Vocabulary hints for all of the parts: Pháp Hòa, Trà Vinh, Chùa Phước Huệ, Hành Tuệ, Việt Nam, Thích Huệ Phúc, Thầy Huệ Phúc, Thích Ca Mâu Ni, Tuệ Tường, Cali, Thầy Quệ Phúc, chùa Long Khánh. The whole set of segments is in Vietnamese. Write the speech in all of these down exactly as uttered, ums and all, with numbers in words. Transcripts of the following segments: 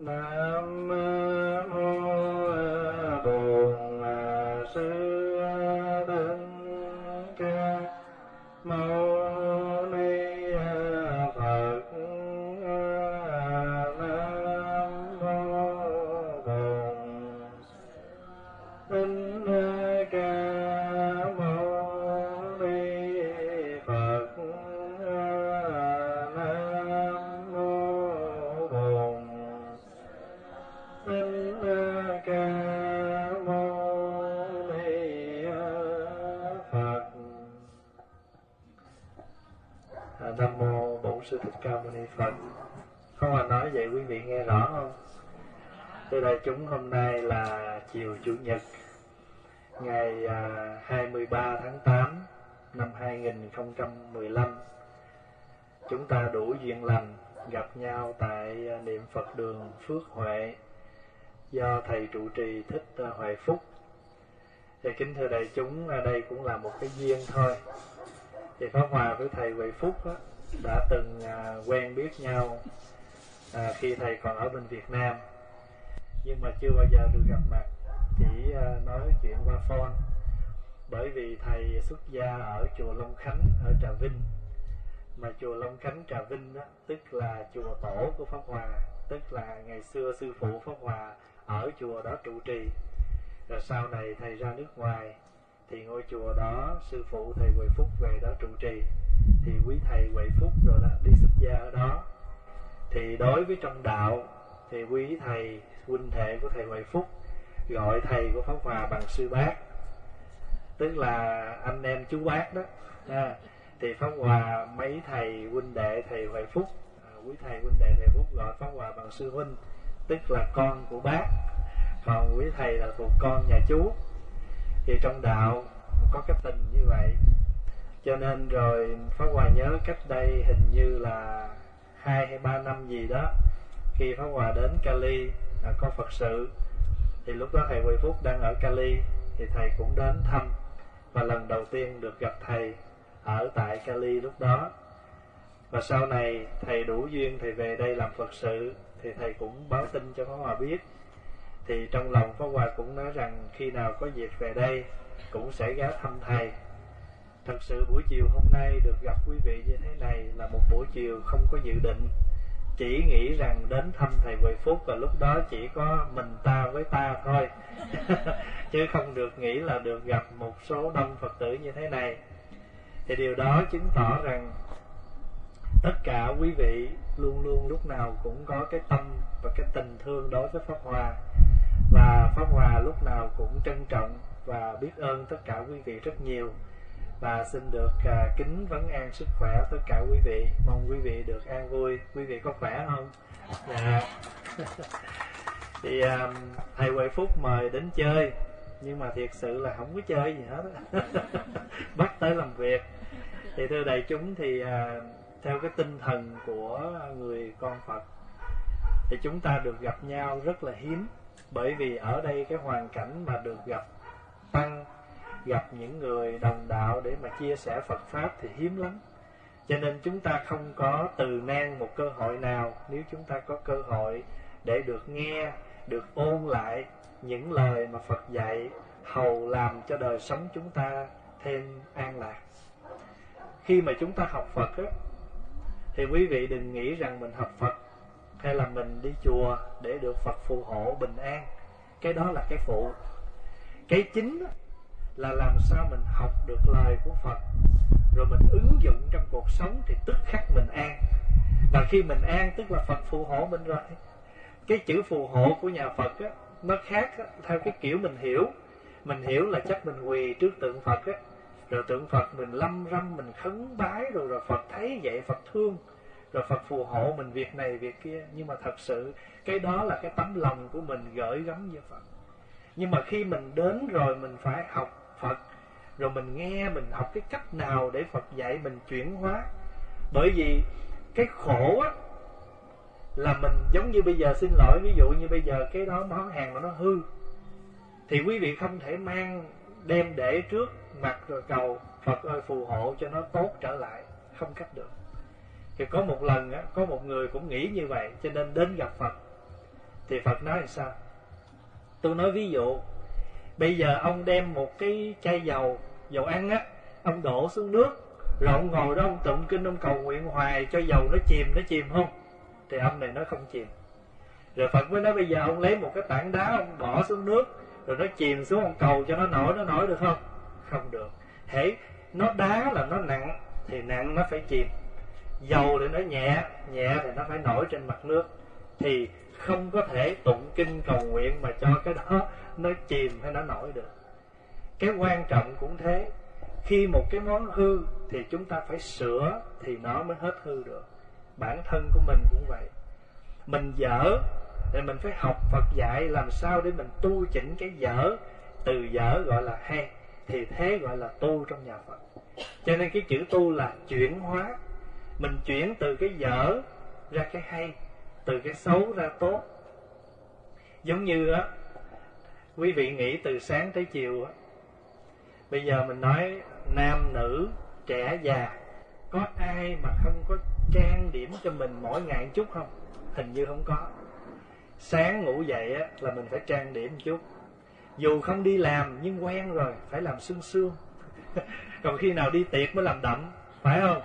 Nam mô Bổn Sư Thích Ca Mâu Ni Phật. Nam mô Bổn Sư Thích Ca Mâu Ni Phật. Nam mô Bổn Sư Thích Ca Mâu Ni Phật. Không à, nói vậy quý vị nghe rõ không? Thưa đại chúng, hôm nay là chiều Chủ nhật, ngày hai mươi ba tháng tám năm hai nghìn không trăm mười lăm. Chúng ta đủ duyên lành gặp nhau tại niệm Phật đường Phước Huệ do Thầy trụ trì Thích Huệ Phúc. Và kính thưa đại chúng, đây cũng là một cái duyên thôi. Thì Pháp Hòa với Thầy Quệ Phúc đó, đã từng à, quen biết nhau à, khi Thầy còn ở bên Việt Nam. Nhưng mà chưa bao giờ được gặp mặt, chỉ à, nói chuyện qua phone. Bởi vì Thầy xuất gia ở chùa Long Khánh, ở Trà Vinh. Mà chùa Long Khánh, Trà Vinh đó, tức là chùa tổ của Pháp Hòa. Tức là ngày xưa sư phụ Pháp Hòa ở chùa đó trụ trì. Rồi sau này Thầy ra nước ngoài, thì ngôi chùa đó sư phụ Thầy Quỳ Phúc về đó trụ trì. Thì quý Thầy Quỳ Phúc rồi đó đi xuất gia ở đó. Thì đối với trong đạo thì quý thầy huynh đệ của Thầy Quỳ Phúc gọi thầy của Pháp Hòa bằng sư bác, tức là anh em chú bác đó à. Thì Pháp Hòa mấy thầy huynh đệ Thầy Quỳ Phúc à, quý thầy huynh đệ Thầy Phúc gọi Pháp Hòa bằng sư huynh, tức là con của bác. Còn quý thầy là thuộc con nhà chú. Thì trong đạo có cái tình như vậy. Cho nên rồi Pháp Hòa nhớ cách đây hình như là hai hay ba năm gì đó, khi Pháp Hòa đến Cali à, có Phật sự. Thì lúc đó Thầy Quỳ Phúc đang ở Cali, thì Thầy cũng đến thăm. Và lần đầu tiên được gặp Thầy ở tại Cali lúc đó. Và sau này Thầy đủ duyên Thầy về đây làm Phật sự, thì Thầy cũng báo tin cho Pháp Hòa biết. Thì trong lòng Pháp Hòa cũng nói rằng khi nào có dịp về đây cũng sẽ ghé thăm Thầy. Thật sự buổi chiều hôm nay được gặp quý vị như thế này là một buổi chiều không có dự định. Chỉ nghĩ rằng đến thăm Thầy Huệ Phúc và lúc đó chỉ có mình ta với ta thôi. Chứ không được nghĩ là được gặp một số đông Phật tử như thế này. Thì điều đó chứng tỏ rằng tất cả quý vị luôn luôn lúc nào cũng có cái tâm và cái tình thương đối với Pháp Hòa. Và Pháp Hòa lúc nào cũng trân trọng và biết ơn tất cả quý vị rất nhiều. Và xin được à, kính vấn an sức khỏe tất cả quý vị. Mong quý vị được an vui. Quý vị có khỏe không? Dạ. Thì à, Thầy Huệ Phúc mời đến chơi, nhưng mà thiệt sự là không có chơi gì hết. Bắt tới làm việc. Thì thưa đại chúng, thì à, theo cái tinh thần của người con Phật thì chúng ta được gặp nhau rất là hiếm. Bởi vì ở đây cái hoàn cảnh mà được gặp tăng, gặp những người đồng đạo để mà chia sẻ Phật Pháp thì hiếm lắm. Cho nên chúng ta không có từ nan một cơ hội nào. Nếu chúng ta có cơ hội để được nghe, được ôn lại những lời mà Phật dạy, hầu làm cho đời sống chúng ta thêm an lạc. Khi mà chúng ta học Phật á, thì quý vị đừng nghĩ rằng mình học Phật hay là mình đi chùa để được Phật phù hộ bình an. Cái đó là cái phụ. Cái chính là làm sao mình học được lời của Phật, rồi mình ứng dụng trong cuộc sống thì tức khắc mình an. Và khi mình an tức là Phật phù hộ mình rồi. Cái chữ phù hộ của nhà Phật á, nó khác á, theo cái kiểu mình hiểu. Mình hiểu là chắc mình quỳ trước tượng Phật á, rồi tượng Phật mình lâm râm, mình khấn bái, rồi rồi Phật thấy vậy Phật thương, rồi Phật phù hộ mình việc này việc kia. Nhưng mà thật sự cái đó là cái tấm lòng của mình gửi gắm với Phật. Nhưng mà khi mình đến rồi mình phải học Phật, rồi mình nghe, mình học cái cách nào để Phật dạy mình chuyển hóa. Bởi vì cái khổ á, là mình giống như bây giờ, xin lỗi, ví dụ như bây giờ cái đó món hàng mà nó hư thì quý vị không thể mang đem để trước mặt rồi cầu Phật ơi phù hộ cho nó tốt trở lại, không cách được. Thì có một lần á, có một người cũng nghĩ như vậy, cho nên đến gặp Phật. Thì Phật nói là sao? Tôi nói ví dụ, bây giờ ông đem một cái chai dầu, dầu ăn á, ông đổ xuống nước, rồi ông ngồi đó ông tụng kinh, ông cầu nguyện hoài cho dầu nó chìm, nó chìm không? Thì ông này nó không chìm. Rồi Phật mới nói bây giờ ông lấy một cái tảng đá, ông bỏ xuống nước, rồi nó chìm xuống, ông cầu cho nó nổi, nó nổi được không? Không được. Hễ nó đá là nó nặng, thì nặng nó phải chìm. Dầu thì nó nhẹ, nhẹ thì nó phải nổi trên mặt nước. Thì không có thể tụng kinh cầu nguyện mà cho cái đó nó chìm hay nó nổi được. Cái quan trọng cũng thế, khi một cái món hư thì chúng ta phải sửa thì nó mới hết hư được. Bản thân của mình cũng vậy, mình dở thì mình phải học Phật dạy làm sao để mình tu chỉnh cái dở. Từ dở gọi là hay, thì thế gọi là tu trong nhà Phật. Cho nên cái chữ tu là chuyển hóa, mình chuyển từ cái dở ra cái hay, từ cái xấu ra tốt. Giống như á, quý vị nghĩ từ sáng tới chiều á, bây giờ mình nói nam nữ trẻ già, có ai mà không có trang điểm cho mình mỗi ngày một chút không? Hình như không có. Sáng ngủ dậy á, là mình phải trang điểm một chút. Dù không đi làm nhưng quen rồi, phải làm sương sương. Còn khi nào đi tiệc mới làm đậm, phải không?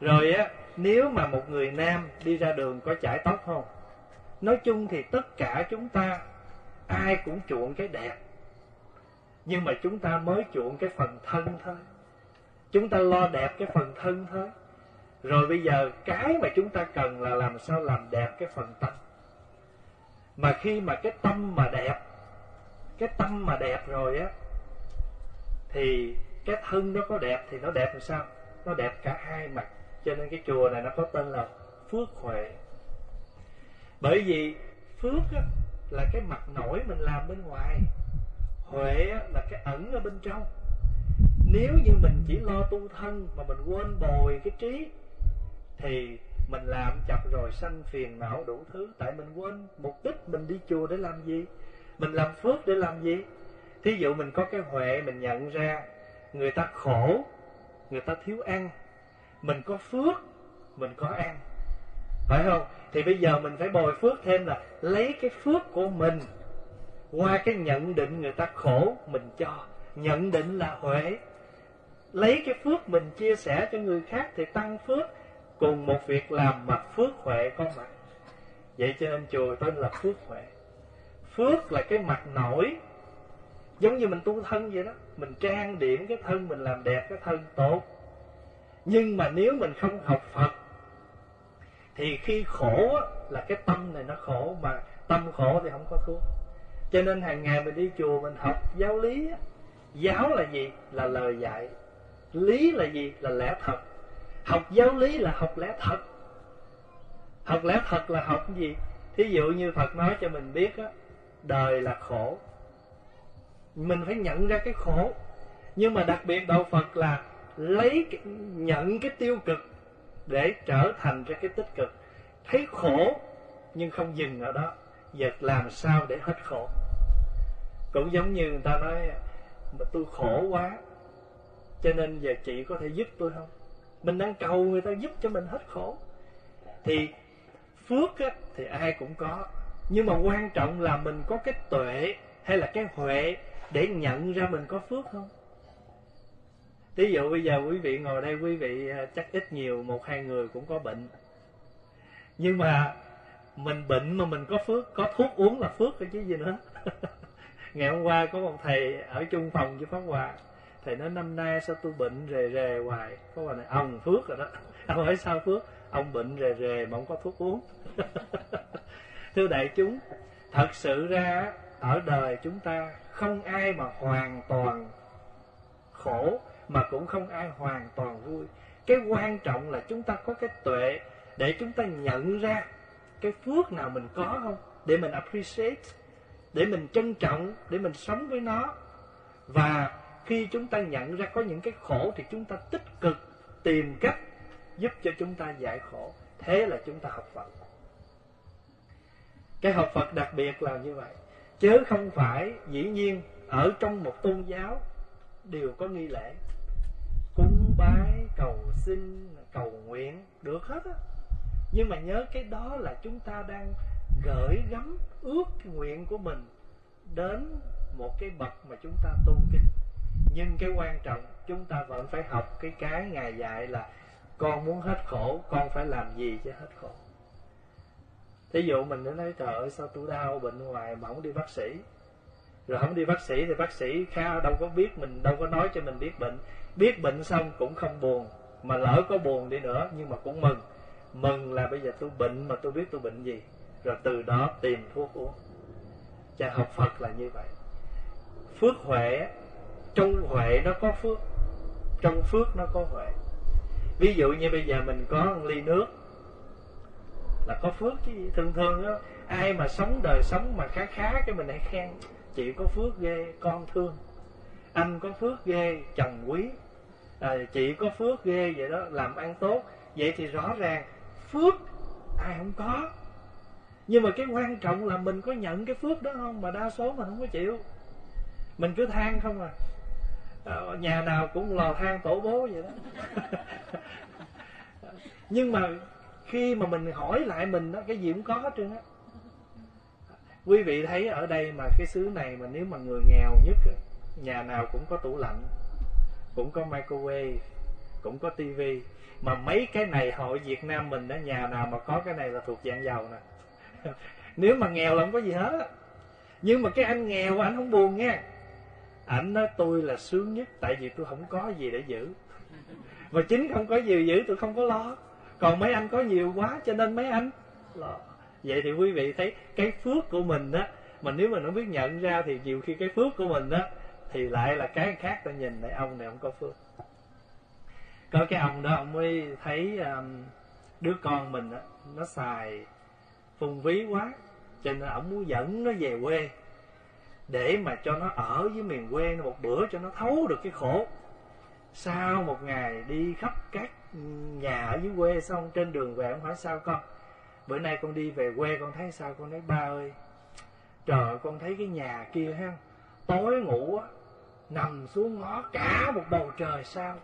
Rồi á, nếu mà một người nam đi ra đường có chải tóc không? Nói chung thì tất cả chúng ta ai cũng chuộng cái đẹp, nhưng mà chúng ta mới chuộng cái phần thân thôi. Chúng ta lo đẹp cái phần thân thôi. Rồi bây giờ cái mà chúng ta cần là làm sao làm đẹp cái phần tâm. Mà khi mà cái tâm mà đẹp, cái tâm mà đẹp rồi á, thì cái thân nó có đẹp thì nó đẹp làm sao? Nó đẹp cả hai mặt. Cho nên cái chùa này nó có tên là Phước Huệ. Bởi vì phước á, là cái mặt nổi mình làm bên ngoài, huệ á, là cái ẩn ở bên trong. Nếu như mình chỉ lo tu thân mà mình quên bồi cái trí, thì mình làm chập rồi sanh phiền não đủ thứ. Tại mình quên mục đích mình đi chùa để làm gì, mình làm phước để làm gì. Thí dụ mình có cái huệ, mình nhận ra người ta khổ, người ta thiếu ăn, mình có phước, mình có ăn, phải không? Thì bây giờ mình phải bồi phước thêm là lấy cái phước của mình qua cái nhận định người ta khổ mình cho, nhận định là huệ. Lấy cái phước mình chia sẻ cho người khác thì tăng phước. Cùng một việc làm mà phước huệ có mặt. Vậy cho nên chùa tên là Phước Huệ. Phước là cái mặt nổi, giống như mình tu thân vậy đó, mình trang điểm cái thân, mình làm đẹp cái thân tốt. Nhưng mà nếu mình không học Phật thì khi khổ là cái tâm này nó khổ, mà tâm khổ thì không có thuốc. Cho nên hàng ngày mình đi chùa mình học giáo lý. Giáo là gì? Là lời dạy. Lý là gì? Là lẽ thật. Học giáo lý là học lẽ thật. Học lẽ thật là học cái gì? Thí dụ như Phật nói cho mình biết á, đời là khổ, mình phải nhận ra cái khổ. Nhưng mà đặc biệt đạo Phật là lấy cái, nhận cái tiêu cực để trở thành ra cái tích cực. Thấy khổ nhưng không dừng ở đó, giờ làm sao để hết khổ. Cũng giống như người ta nói mà tôi khổ quá cho nên giờ chị có thể giúp tôi không? Mình đang cầu người ta giúp cho mình hết khổ. Thì phước á, thì ai cũng có, nhưng mà quan trọng là mình có cái tuệ hay là cái huệ để nhận ra mình có phước không. Ví dụ bây giờ quý vị ngồi đây, quý vị chắc ít nhiều một hai người cũng có bệnh. Nhưng mà mình bệnh mà mình có phước, có thuốc uống là phước thôi chứ gì nữa. Ngày hôm qua có một thầy ở chung phòng với Pháp Hòa, thầy nói năm nay sao tôi bệnh rề rề hoài. Pháp Hòa này ông phước rồi đó. Ông hỏi sao phước? Ông bệnh rề rề mà không có thuốc uống. Thưa đại chúng, thật sự ra ở đời chúng ta không ai mà hoàn toàn khổ, mà cũng không ai hoàn toàn vui. Cái quan trọng là chúng ta có cái tuệ để chúng ta nhận ra cái phước nào mình có không, để mình appreciate, để mình trân trọng, để mình sống với nó. Và khi chúng ta nhận ra có những cái khổ thì chúng ta tích cực tìm cách giúp cho chúng ta giải khổ. Thế là chúng ta học Phật. Cái học Phật đặc biệt là như vậy. Chứ không phải dĩ nhiên ở trong một tôn giáo đều có nghi lễ, cúng bái, cầu xin, cầu nguyện, được hết á. Nhưng mà nhớ cái đó là chúng ta đang gửi gắm ước nguyện của mình đến một cái bậc mà chúng ta tu kính. Nhưng cái quan trọng chúng ta vẫn phải học cái cái Ngài dạy là con muốn hết khổ, con phải làm gì cho hết khổ. Thí dụ mình đã nói trời ơi sao tôi đau bệnh hoài mà không đi bác sĩ. Rồi không đi bác sĩ thì bác sĩ khá đâu có biết mình, đâu có nói cho mình biết bệnh. Biết bệnh xong cũng không buồn, mà lỡ có buồn đi nữa nhưng mà cũng mừng. Mừng là bây giờ tôi bệnh mà tôi biết tôi bệnh gì, rồi từ đó tìm thuốc uống. Cha học Phật là như vậy. Phước huệ, trong huệ nó có phước, trong phước nó có huệ. Ví dụ như bây giờ mình có một ly nước là có phước chứ. Thường thường đó, ai mà sống đời sống mà khá khá cái mình lại khen. Chị có phước ghê, con thương. Anh có phước ghê, chồng quý. à, Chị có phước ghê vậy đó, làm ăn tốt. Vậy thì rõ ràng phước ai không có. Nhưng mà cái quan trọng là mình có nhận cái phước đó không, mà đa số mình không có chịu. Mình cứ than không à. à Nhà nào cũng lò than tổ bố vậy đó. Nhưng mà khi mà mình hỏi lại mình đó, cái gì cũng có hết trơn á. Quý vị thấy ở đây mà cái xứ này mà nếu mà người nghèo nhất, nhà nào cũng có tủ lạnh, cũng có microwave, cũng có tivi. Mà mấy cái này hội Việt Nam mình đó, nhà nào mà có cái này là thuộc dạng giàu nè. Nếu mà nghèo là không có gì hết. Nhưng mà cái anh nghèo anh không buồn nha. Anh nói tôi là sướng nhất, tại vì tôi không có gì để giữ. Và chính không có gì giữ tôi không có lo. Còn mấy anh có nhiều quá cho nên mấy anh lo. Vậy thì quý vị thấy cái phước của mình đó, mà nếu mình không biết nhận ra thì nhiều khi cái phước của mình đó thì lại là cái khác. Ta nhìn lại ông này không có phước. Có cái ông đó ông mới thấy um, đứa con mình đó, nó xài phung phí quá, cho nên ông muốn dẫn nó về quê để mà cho nó ở với miền quê một bữa cho nó thấu được cái khổ. Sau một ngày đi khắp các nhà ở dưới quê, xong trên đường về ông hỏi sao con, bữa nay con đi về quê con thấy sao? Con nói ba ơi, trời con thấy cái nhà kia ha, tối ngủ á, nằm xuống ngó cả một bầu trời sao.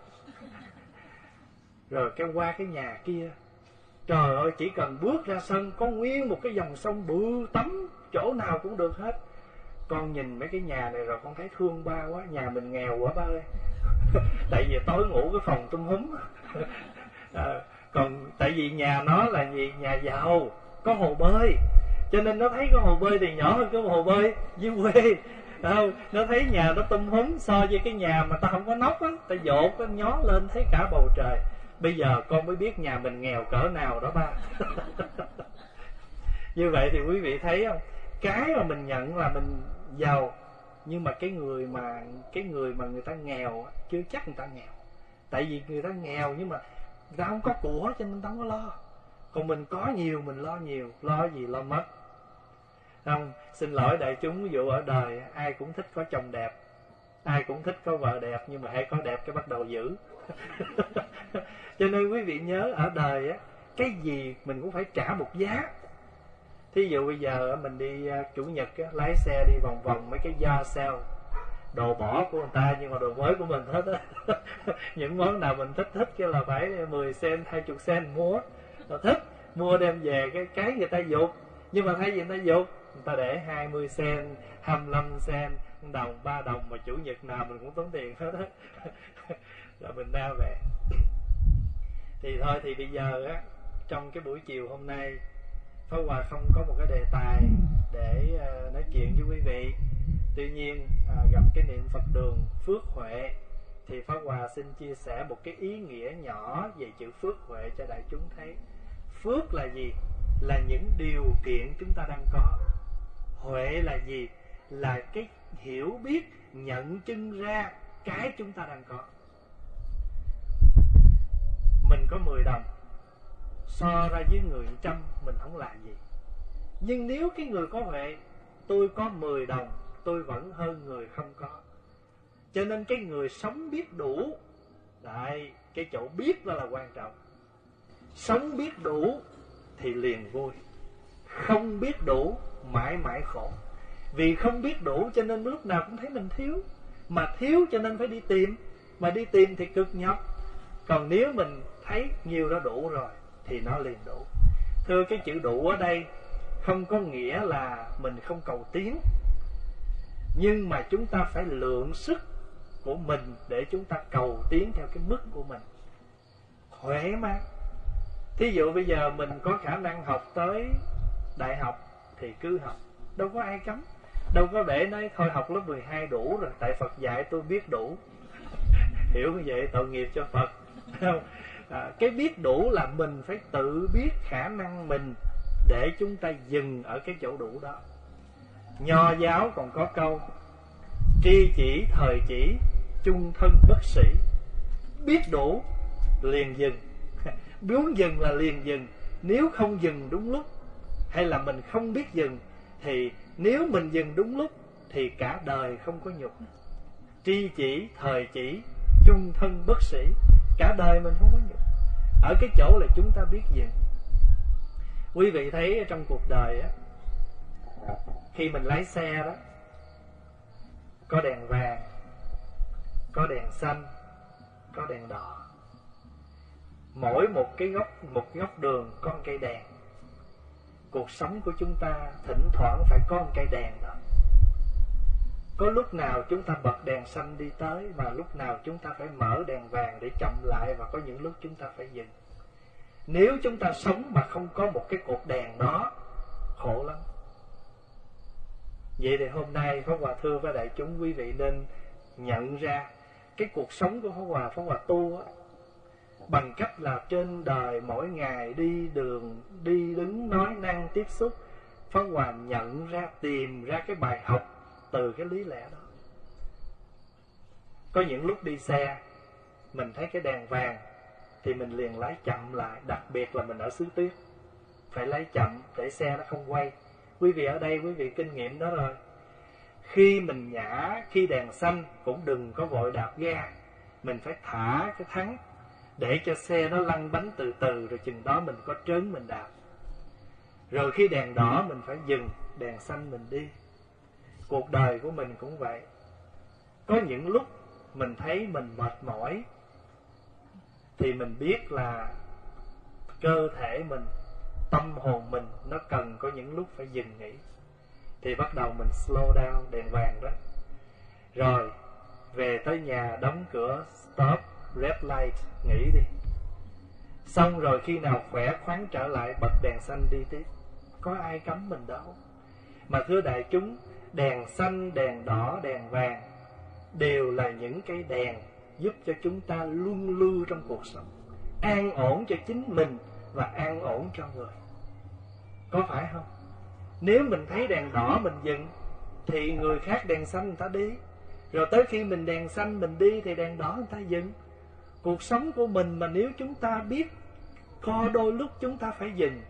Rồi cái qua cái nhà kia, trời ơi chỉ cần bước ra sân có nguyên một cái dòng sông bự tắm, chỗ nào cũng được hết. Con nhìn mấy cái nhà này rồi con thấy thương ba quá, nhà mình nghèo quá ba ơi. Tại vì tối ngủ cái phòng tung húm. à, Còn tại vì nhà nó là gì, nhà giàu, có hồ bơi, cho nên nó thấy cái hồ bơi thì nhỏ hơn cái hồ bơi dưới quê. Đâu, nó thấy nhà nó tung húm so với cái nhà mà ta không có nóc á, ta dột nó nhó lên thấy cả bầu trời. Bây giờ con mới biết nhà mình nghèo cỡ nào đó ba. Như vậy thì quý vị thấy không, cái mà mình nhận là mình giàu, nhưng mà cái người mà cái người mà người ta nghèo chưa chắc người ta nghèo. Tại vì người ta nghèo nhưng mà người ta không có của cho nên ta không có lo. Còn mình có nhiều mình lo nhiều, lo gì lo mất. Không, xin lỗi đại chúng, ví dụ ở đời ai cũng thích có chồng đẹp, ai cũng thích có vợ đẹp, nhưng mà hãy có đẹp cái bắt đầu giữ. Cho nên quý vị nhớ ở đời á, cái gì mình cũng phải trả một giá. Thí dụ bây giờ mình đi chủ nhật á, lái xe đi vòng vòng mấy cái do sale, đồ bỏ của người ta nhưng mà đồ mới của mình hết á. Những món nào mình thích thích cái là phải mười sen, hai mươi sen mua, là thích mua đem về. Cái cái người ta dục, nhưng mà thấy gì người ta dục, người ta để hai mươi sen, hai mươi lăm sen, đồng, ba đồng, mà chủ nhật nào mình cũng tốn tiền hết á. Rồi mình ra về. Thì thôi thì bây giờ á, trong cái buổi chiều hôm nay Pháp Hòa không có một cái đề tài để uh, nói chuyện với quý vị. Tuy nhiên uh, gặp cái niệm Phật đường Phước Huệ thì Pháp Hòa xin chia sẻ một cái ý nghĩa nhỏ về chữ Phước Huệ cho đại chúng thấy. Phước là gì? Là những điều kiện chúng ta đang có. Huệ là gì? Là cái hiểu biết, nhận chân ra cái chúng ta đang có. Mình có mười đồng, so ra với người trăm mình không là gì. Nhưng nếu cái người có huệ, tôi có mười đồng, tôi vẫn hơn người không có. Cho nên cái người sống biết đủ, đấy, cái chỗ biết đó là quan trọng. Sống biết đủ thì liền vui, không biết đủ mãi mãi khổ. Vì không biết đủ cho nên lúc nào cũng thấy mình thiếu, mà thiếu cho nên phải đi tìm, mà đi tìm thì cực nhọc. Còn nếu mình thấy nhiều đã đủ rồi thì nó liền đủ. Thưa, cái chữ đủ ở đây không có nghĩa là mình không cầu tiến, nhưng mà chúng ta phải lượng sức của mình để chúng ta cầu tiến theo cái mức của mình khỏe mà. Thí dụ bây giờ mình có khả năng học tới đại học thì cứ học, đâu có ai cấm, đâu có để nói thôi học lớp mười hai đủ rồi, tại Phật dạy tôi biết đủ. Hiểu như vậy tội nghiệp cho Phật. À, cái biết đủ là mình phải tự biết khả năng mình để chúng ta dừng ở cái chỗ đủ đó. Nho giáo còn có câu tri chỉ thời chỉ, chung thân bất sĩ. Biết đủ liền dừng. Muốn dừng là liền dừng. Nếu không dừng đúng lúc, hay là mình không biết dừng, thì nếu mình dừng đúng lúc thì cả đời không có nhục. Tri chỉ thời chỉ, chung thân bất sĩ. Cả đời mình không có nhục. Ở cái chỗ là chúng ta biết dừng. Quý vị thấy trong cuộc đời á, khi mình lái xe đó, có đèn vàng, có đèn xanh, có đèn đỏ. Mỗi một cái góc, một góc đường có một cây đèn. Cuộc sống của chúng ta thỉnh thoảng phải có một cây đèn đó. Có lúc nào chúng ta bật đèn xanh đi tới, mà lúc nào chúng ta phải mở đèn vàng để chậm lại, và có những lúc chúng ta phải dừng. Nếu chúng ta sống mà không có một cái cột đèn đó, khổ lắm. Vậy thì hôm nay Pháp Hòa thưa với đại chúng, quý vị nên nhận ra cái cuộc sống của Pháp Hòa, Pháp Hòa tu á, bằng cách là trên đời mỗi ngày đi đường, đi đứng, nói năng, tiếp xúc, Pháp Hòa nhận ra, tìm ra cái bài học từ cái lý lẽ đó. Có những lúc đi xe, mình thấy cái đèn vàng thì mình liền lái chậm lại, đặc biệt là mình ở xứ tuyết, phải lái chậm để xe nó không quay. Quý vị ở đây, quý vị kinh nghiệm đó rồi. Khi mình nhả, khi đèn xanh cũng đừng có vội đạp ga, mình phải thả cái thắng để cho xe nó lăn bánh từ từ, rồi chừng đó mình có trớn mình đạp. Rồi khi đèn đỏ mình phải dừng, đèn xanh mình đi. Cuộc đời của mình cũng vậy. Có những lúc mình thấy mình mệt mỏi thì mình biết là cơ thể mình, tâm hồn mình nó cần có những lúc phải dừng nghỉ. Thì bắt đầu mình slow down, đèn vàng đó. Rồi về tới nhà đóng cửa, stop, red light, nghỉ đi. Xong rồi khi nào khỏe khoắn trở lại bật đèn xanh đi tiếp. Có ai cấm mình đâu. Mà thưa đại chúng, đèn xanh, đèn đỏ, đèn vàng đều là những cái đèn giúp cho chúng ta luân lưu trong cuộc sống, an ổn cho chính mình và an ổn cho người. Có phải không? Nếu mình thấy đèn đỏ mình dừng thì người khác đèn xanh người ta đi. Rồi tới khi mình đèn xanh mình đi thì đèn đỏ người ta dừng. Cuộc sống của mình mà nếu chúng ta biết có đôi lúc chúng ta phải dừng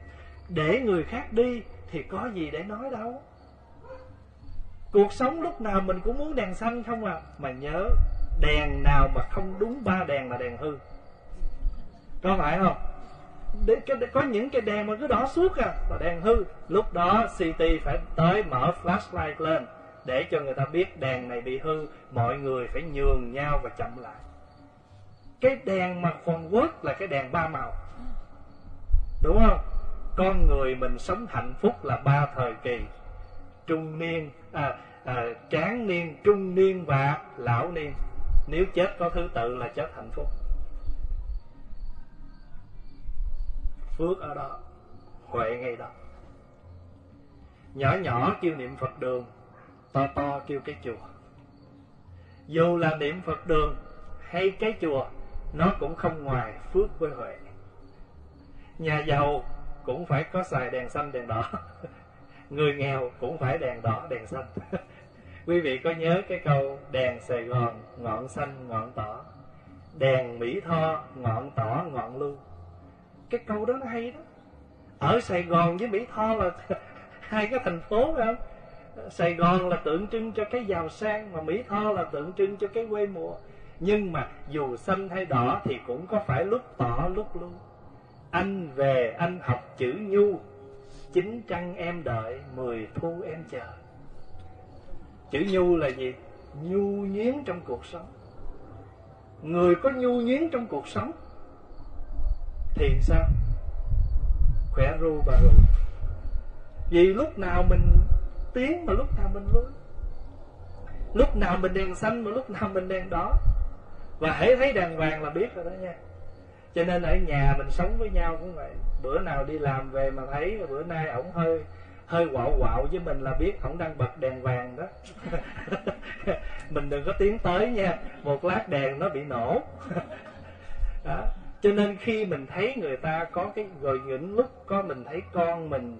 để người khác đi thì có gì để nói đâu. Cuộc sống lúc nào mình cũng muốn đèn xanh không à. Mà nhớ, đèn nào mà không đúng ba đèn là đèn hư. Có phải không? Để, để, có những cái đèn mà cứ đỏ suốt à, là đèn hư. Lúc đó xê tê phải tới mở flashlight lên để cho người ta biết đèn này bị hư. Mọi người phải nhường nhau và chậm lại. Cái đèn mà Hàn Quốc là cái đèn ba màu, đúng không? Con người mình sống hạnh phúc là ba thời kỳ: trung niên, à, à, tráng niên, trung niên và lão niên. Nếu chết có thứ tự là chết hạnh phúc. Phước ở đó, huệ ngay đó. Nhỏ nhỏ kêu niệm Phật đường, to to kêu cái chùa. Dù là niệm Phật đường hay cái chùa, nó cũng không ngoài phước với huệ. Nhà giàu cũng phải có xài đèn xanh đèn đỏ, người nghèo cũng phải đèn đỏ đèn xanh. Quý vị có nhớ cái câu đèn Sài Gòn ngọn xanh ngọn đỏ, đèn Mỹ Tho ngọn đỏ ngọn lưu. Cái câu đó nó hay đó. Ở Sài Gòn với Mỹ Tho là hai cái thành phố phải không? Sài Gòn là tượng trưng cho cái giàu sang, mà Mỹ Tho là tượng trưng cho cái quê mùa. Nhưng mà dù xanh hay đỏ thì cũng có phải lúc tỏ lúc lưu. Anh về anh học chữ nhu, chín trăng em đợi, mười thu em chờ. Chữ nhu là gì? Nhu nhuyến trong cuộc sống. Người có nhu nhuyến trong cuộc sống thì sao? Khỏe ru bà ru. Vì lúc nào mình tiến mà lúc nào mình lưới, lúc nào mình đèn xanh mà lúc nào mình đèn đỏ. Và hễ thấy đèn vàng là biết rồi đó nha. Cho nên ở nhà mình sống với nhau cũng vậy, bữa nào đi làm về mà thấy bữa nay ổng hơi hơi quạo quạo với mình là biết ổng đang bật đèn vàng đó. Mình đừng có tiến tới nha, một lát đèn nó bị nổ. Đó. Cho nên khi mình thấy người ta có cái, rồi những lúc có mình thấy con mình,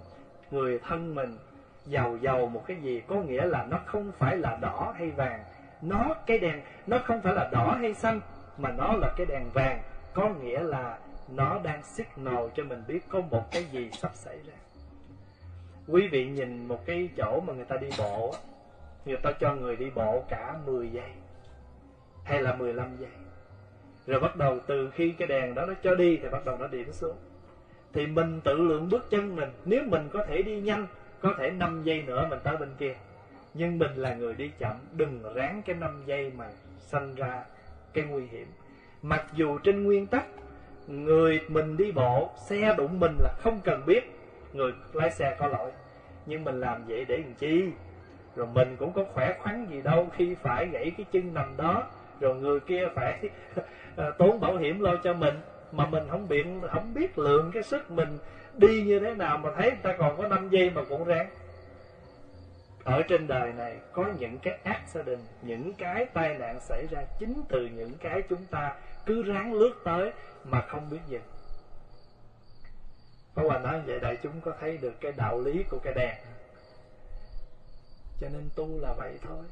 người thân mình giàu giàu một cái gì, có nghĩa là nó không phải là đỏ hay vàng, nó cái đèn nó không phải là đỏ hay xanh mà nó là cái đèn vàng, có nghĩa là nó đang signal cho mình biết có một cái gì sắp xảy ra. Quý vị nhìn một cái chỗ mà người ta đi bộ, người ta cho người đi bộ cả mười giây hay là mười lăm giây. Rồi bắt đầu từ khi cái đèn đó nó cho đi thì bắt đầu nó điểm xuống. Thì mình tự lượng bước chân mình, nếu mình có thể đi nhanh, có thể năm giây nữa mình tới bên kia. Nhưng mình là người đi chậm, đừng ráng cái năm giây mà sanh ra cái nguy hiểm. Mặc dù trên nguyên tắc, người mình đi bộ, xe đụng mình là không cần biết, người lái xe có lỗi. Nhưng mình làm vậy để làm chi? Rồi mình cũng có khỏe khoắn gì đâu khi phải gãy cái chân nằm đó, rồi người kia phải tốn bảo hiểm lo cho mình. Mà mình không biết, không biết lượng cái sức mình đi như thế nào mà thấy người ta còn có năm giây mà cũng ráng. Ở trên đời này có những cái accident, những cái tai nạn xảy ra chính từ những cái chúng ta cứ ráng lướt tới mà không biết dừng. Pháp Hòa nói vậy đại chúng có thấy được cái đạo lý của cái đèn. Cho nên tu là vậy thôi.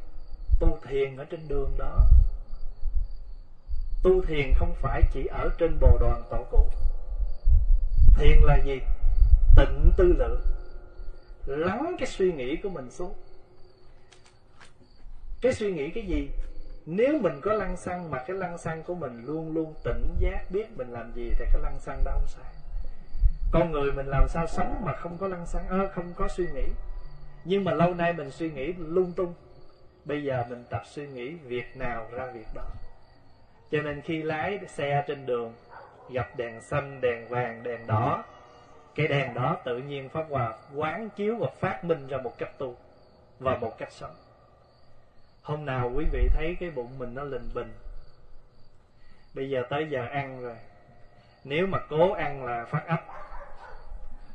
Tu thiền ở trên đường đó. Tu thiền không phải chỉ ở trên bồ đoàn tổ cụ. Thiền là gì? Tịnh tư lự, lắng cái suy nghĩ của mình xuống. Cái suy nghĩ cái gì? Nếu mình có lăng xăng mà cái lăng xăng của mình luôn luôn tỉnh giác, biết mình làm gì thì cái lăng xăng đó không sai. Con người mình làm sao sống mà không có lăng xăng, à, không có suy nghĩ. Nhưng mà lâu nay mình suy nghĩ lung tung. Bây giờ mình tập suy nghĩ việc nào ra việc đó. Cho nên khi lái xe trên đường gặp đèn xanh, đèn vàng, đèn đỏ, cái đèn đó tự nhiên Pháp Hòa quán chiếu và phát minh ra một cách tu và một cách sống. Hôm nào quý vị thấy cái bụng mình nó lình bình, bây giờ tới giờ ăn rồi, nếu mà cố ăn là phát ấp.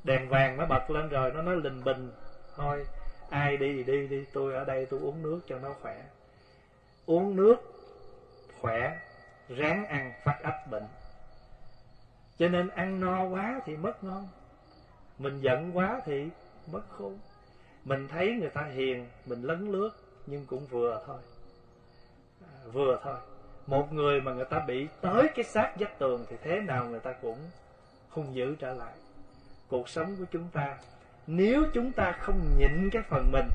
Đèn vàng nó bật lên rồi, nó nói lình bình thôi, ai đi thì đi đi, tôi ở đây tôi uống nước cho nó khỏe. Uống nước khỏe, ráng ăn phát ấp bệnh. Cho nên ăn no quá thì mất ngon, mình giận quá thì mất khôn. Mình thấy người ta hiền, mình lấn lướt, nhưng cũng vừa thôi. À, vừa thôi. Một người mà người ta bị tới cái sát vách tường thì thế nào người ta cũng hung dữ trở lại. Cuộc sống của chúng ta, nếu chúng ta không nhịn cái phần mình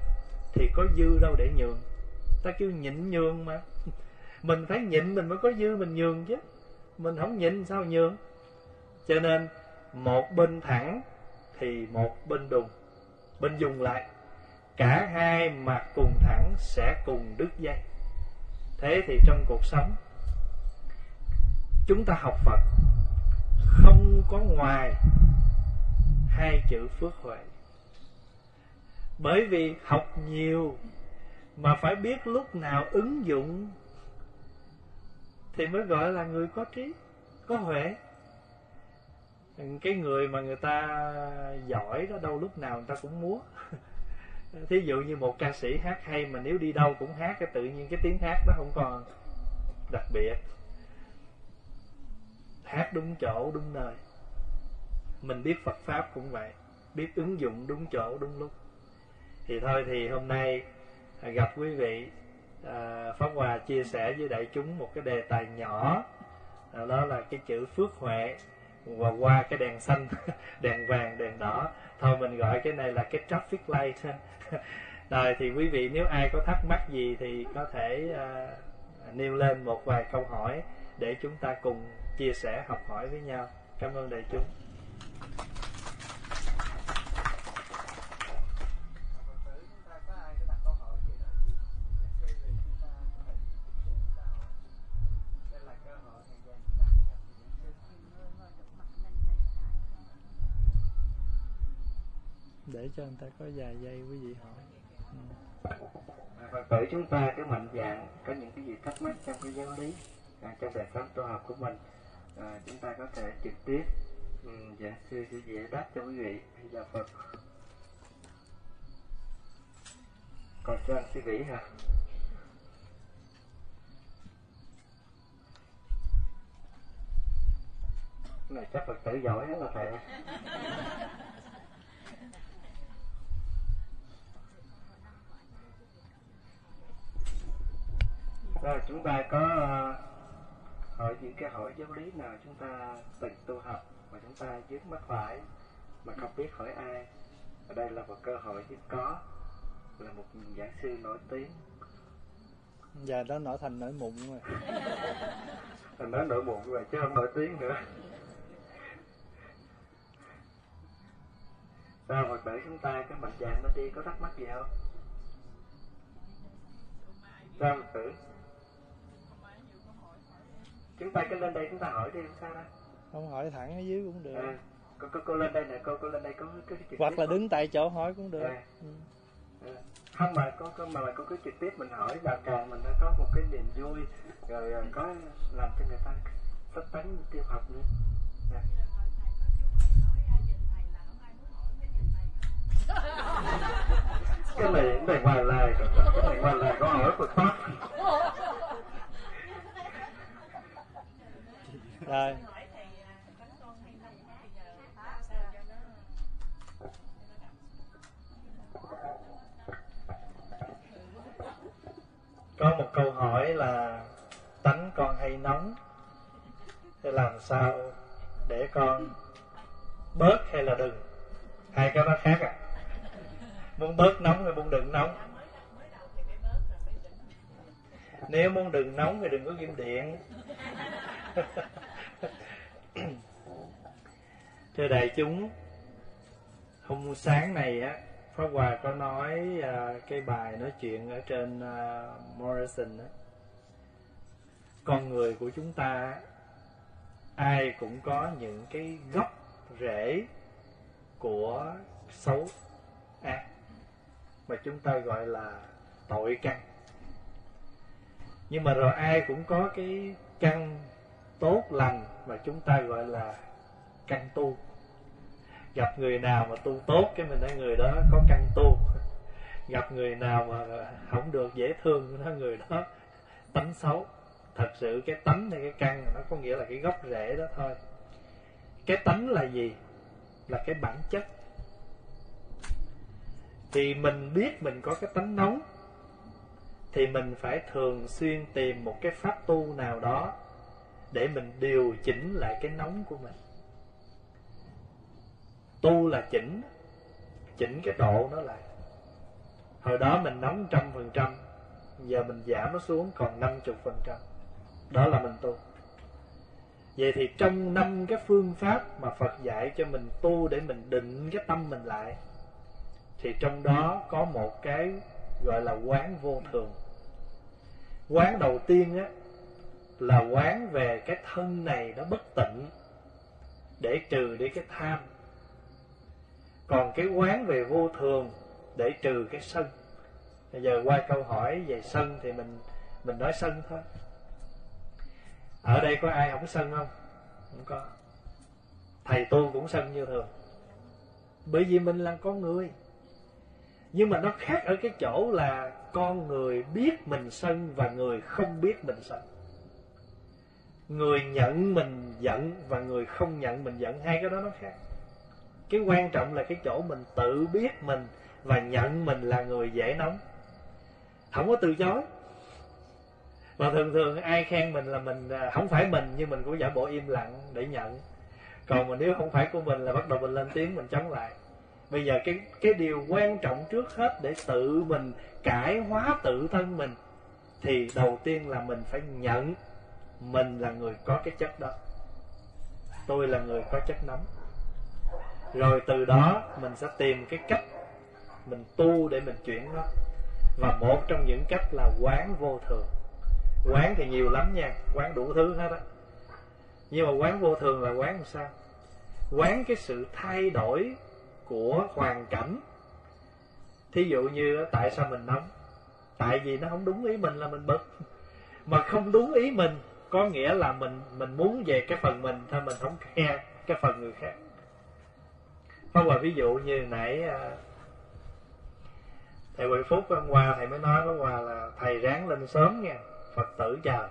thì có dư đâu để nhường. Ta kêu nhịn nhường mà. Mình phải nhịn mình mới có dư mình nhường chứ. Mình không nhịn sao nhường. Cho nên một bên thẳng thì một bên đùng, bên dùng lại. Cả hai mặt cùng thẳng sẽ cùng đứt dây. Thế thì trong cuộc sống, chúng ta học Phật không có ngoài hai chữ phước huệ. Bởi vì học nhiều mà phải biết lúc nào ứng dụng thì mới gọi là người có trí, có huệ. Cái người mà người ta giỏi đó đâu lúc nào người ta cũng múa. Thí dụ như một ca sĩ hát hay mà nếu đi đâu cũng hát, cái tự nhiên cái tiếng hát nó không còn đặc biệt. Hát đúng chỗ, đúng nơi. Mình biết Phật Pháp cũng vậy, biết ứng dụng đúng chỗ, đúng lúc. Thì thôi thì hôm nay gặp quý vị, Pháp Hòa chia sẻ với đại chúng một cái đề tài nhỏ, đó là cái chữ phước huệ. Và qua cái đèn xanh, đèn vàng, đèn đỏ, thôi mình gọi cái này là cái traffic light. Rồi thì quý vị nếu ai có thắc mắc gì thì có thể uh, nêu lên một vài câu hỏi để chúng ta cùng chia sẻ học hỏi với nhau. Cảm ơn đại chúng. để cho người ta có vài giây quý vị hỏi. Phật tử chúng ta cứ mạnh dạn có những cái gì thắc mắc trong cái giáo lý, à, trong đời sống tu học của mình, à, chúng ta có thể trực tiếp ừ, giảng sư sẽ giải đáp cho quý vị. Là Phật còn sang suy nghĩ hả? Này chắc Phật tử giỏi đó là thầy. Rồi chúng ta có uh, hỏi những cái hỏi giáo lý nào chúng ta từng tu học mà chúng ta vướng mắc phải mà không biết hỏi ai. Ở đây là một cơ hội hiếm có, là một giảng sư nổi tiếng. Giờ đó nổi thành nổi mụn rồi. Thành nói nổi mụn rồi chứ không nổi tiếng nữa. Sao Phật tử chúng ta cái mạnh dạn nó đi, có thắc mắc gì không? Sao Phật tử? Chúng ta cứ lên đây chúng ta hỏi đi, không sao đâu. Không hỏi thẳng ở dưới cũng được. À, cô, cô, cô lên đây nè, cô, cô lên đây, cô cứ trực tiếp. Hoặc là đứng tại chỗ hỏi cũng được. À. Ừ. À. Không mà cô, cô, mà là cô cứ trực tiếp mình hỏi, đạo tràng mình nó có một cái niềm vui, rồi có làm cho người ta tất tánh tiêu học nữa. À. Cái này cũng đầy ngoài lời, cái này ngoài lời có hỏi Phật Pháp. Rồi. Có một câu hỏi là tánh con hay nóng, để làm sao để con bớt hay là đừng? Hai cái nó khác à? Muốn bớt nóng thì muốn đừng nóng. Nếu muốn đừng nóng thì đừng có ghim điện. Thưa đại chúng, hôm sáng này á, Pháp Hòa có nói uh, cái bài nói chuyện ở trên uh, Morrison á. Con người của chúng ta ai cũng có những cái gốc rễ của xấu ác mà chúng ta gọi là tội căn. Nhưng mà rồi ai cũng có cái căn tốt lành mà chúng ta gọi là căn tu. Gặp người nào mà tu tốt cái mình nói người đó có căn tu. Gặp người nào mà không được dễ thương nó người đó tánh xấu. Thật sự cái tánh hay cái căn nó có nghĩa là cái gốc rễ đó thôi. Cái tánh là gì? Là cái bản chất. Thì mình biết mình có cái tánh nóng thì mình phải thường xuyên tìm một cái pháp tu nào đó để mình điều chỉnh lại cái nóng của mình. Tu là chỉnh, chỉnh cái độ nó lại. Hồi đó mình nóng một trăm phần trăm, giờ mình giảm nó xuống còn năm mươi phần trăm. Đó là mình tu. Vậy thì trong năm cái phương pháp mà Phật dạy cho mình tu để mình định cái tâm mình lại, thì trong đó có một cái gọi là quán vô thường. Quán đầu tiên á, là quán về cái thân này nó bất tịnh, để trừ đi cái tham. Còn cái quán về vô thường để trừ cái sân. Bây giờ qua câu hỏi về sân thì mình mình nói sân thôi. Ở đây có ai không sân không? Không có. Thầy tu cũng sân như thường. Bởi vì mình là con người. Nhưng mà nó khác ở cái chỗ là con người biết mình sân và người không biết mình sân. Người nhận mình giận và người không nhận mình giận, hai cái đó nó khác. Cái quan trọng là cái chỗ mình tự biết mình và nhận mình là người dễ nóng, không có từ chối. Và thường thường ai khen mình là mình không phải mình, nhưng mình cũng giả bộ im lặng để nhận. Còn mà nếu không phải của mình là bắt đầu mình lên tiếng mình chống lại. Bây giờ cái, cái điều quan trọng trước hết để tự mình cải hóa tự thân mình, thì đầu tiên là mình phải nhận mình là người có cái chất đó. Tôi là người có chất nóng. Rồi từ đó mình sẽ tìm cái cách mình tu để mình chuyển nó. Và một trong những cách là quán vô thường. Quán thì nhiều lắm nha, quán đủ thứ hết á. Nhưng mà quán vô thường là quán làm sao? Quán cái sự thay đổi của hoàn cảnh. Thí dụ như tại sao mình nóng? Tại vì nó không đúng ý mình là mình bực. Mà không đúng ý mình có nghĩa là mình mình muốn về cái phần mình thôi, mình không care cái phần người khác. Pháp Hòa ví dụ như nãy Thầy Quỳ Phúc hôm qua thầy mới nói với Hòa là thầy ráng lên sớm nha, Phật tử chờ.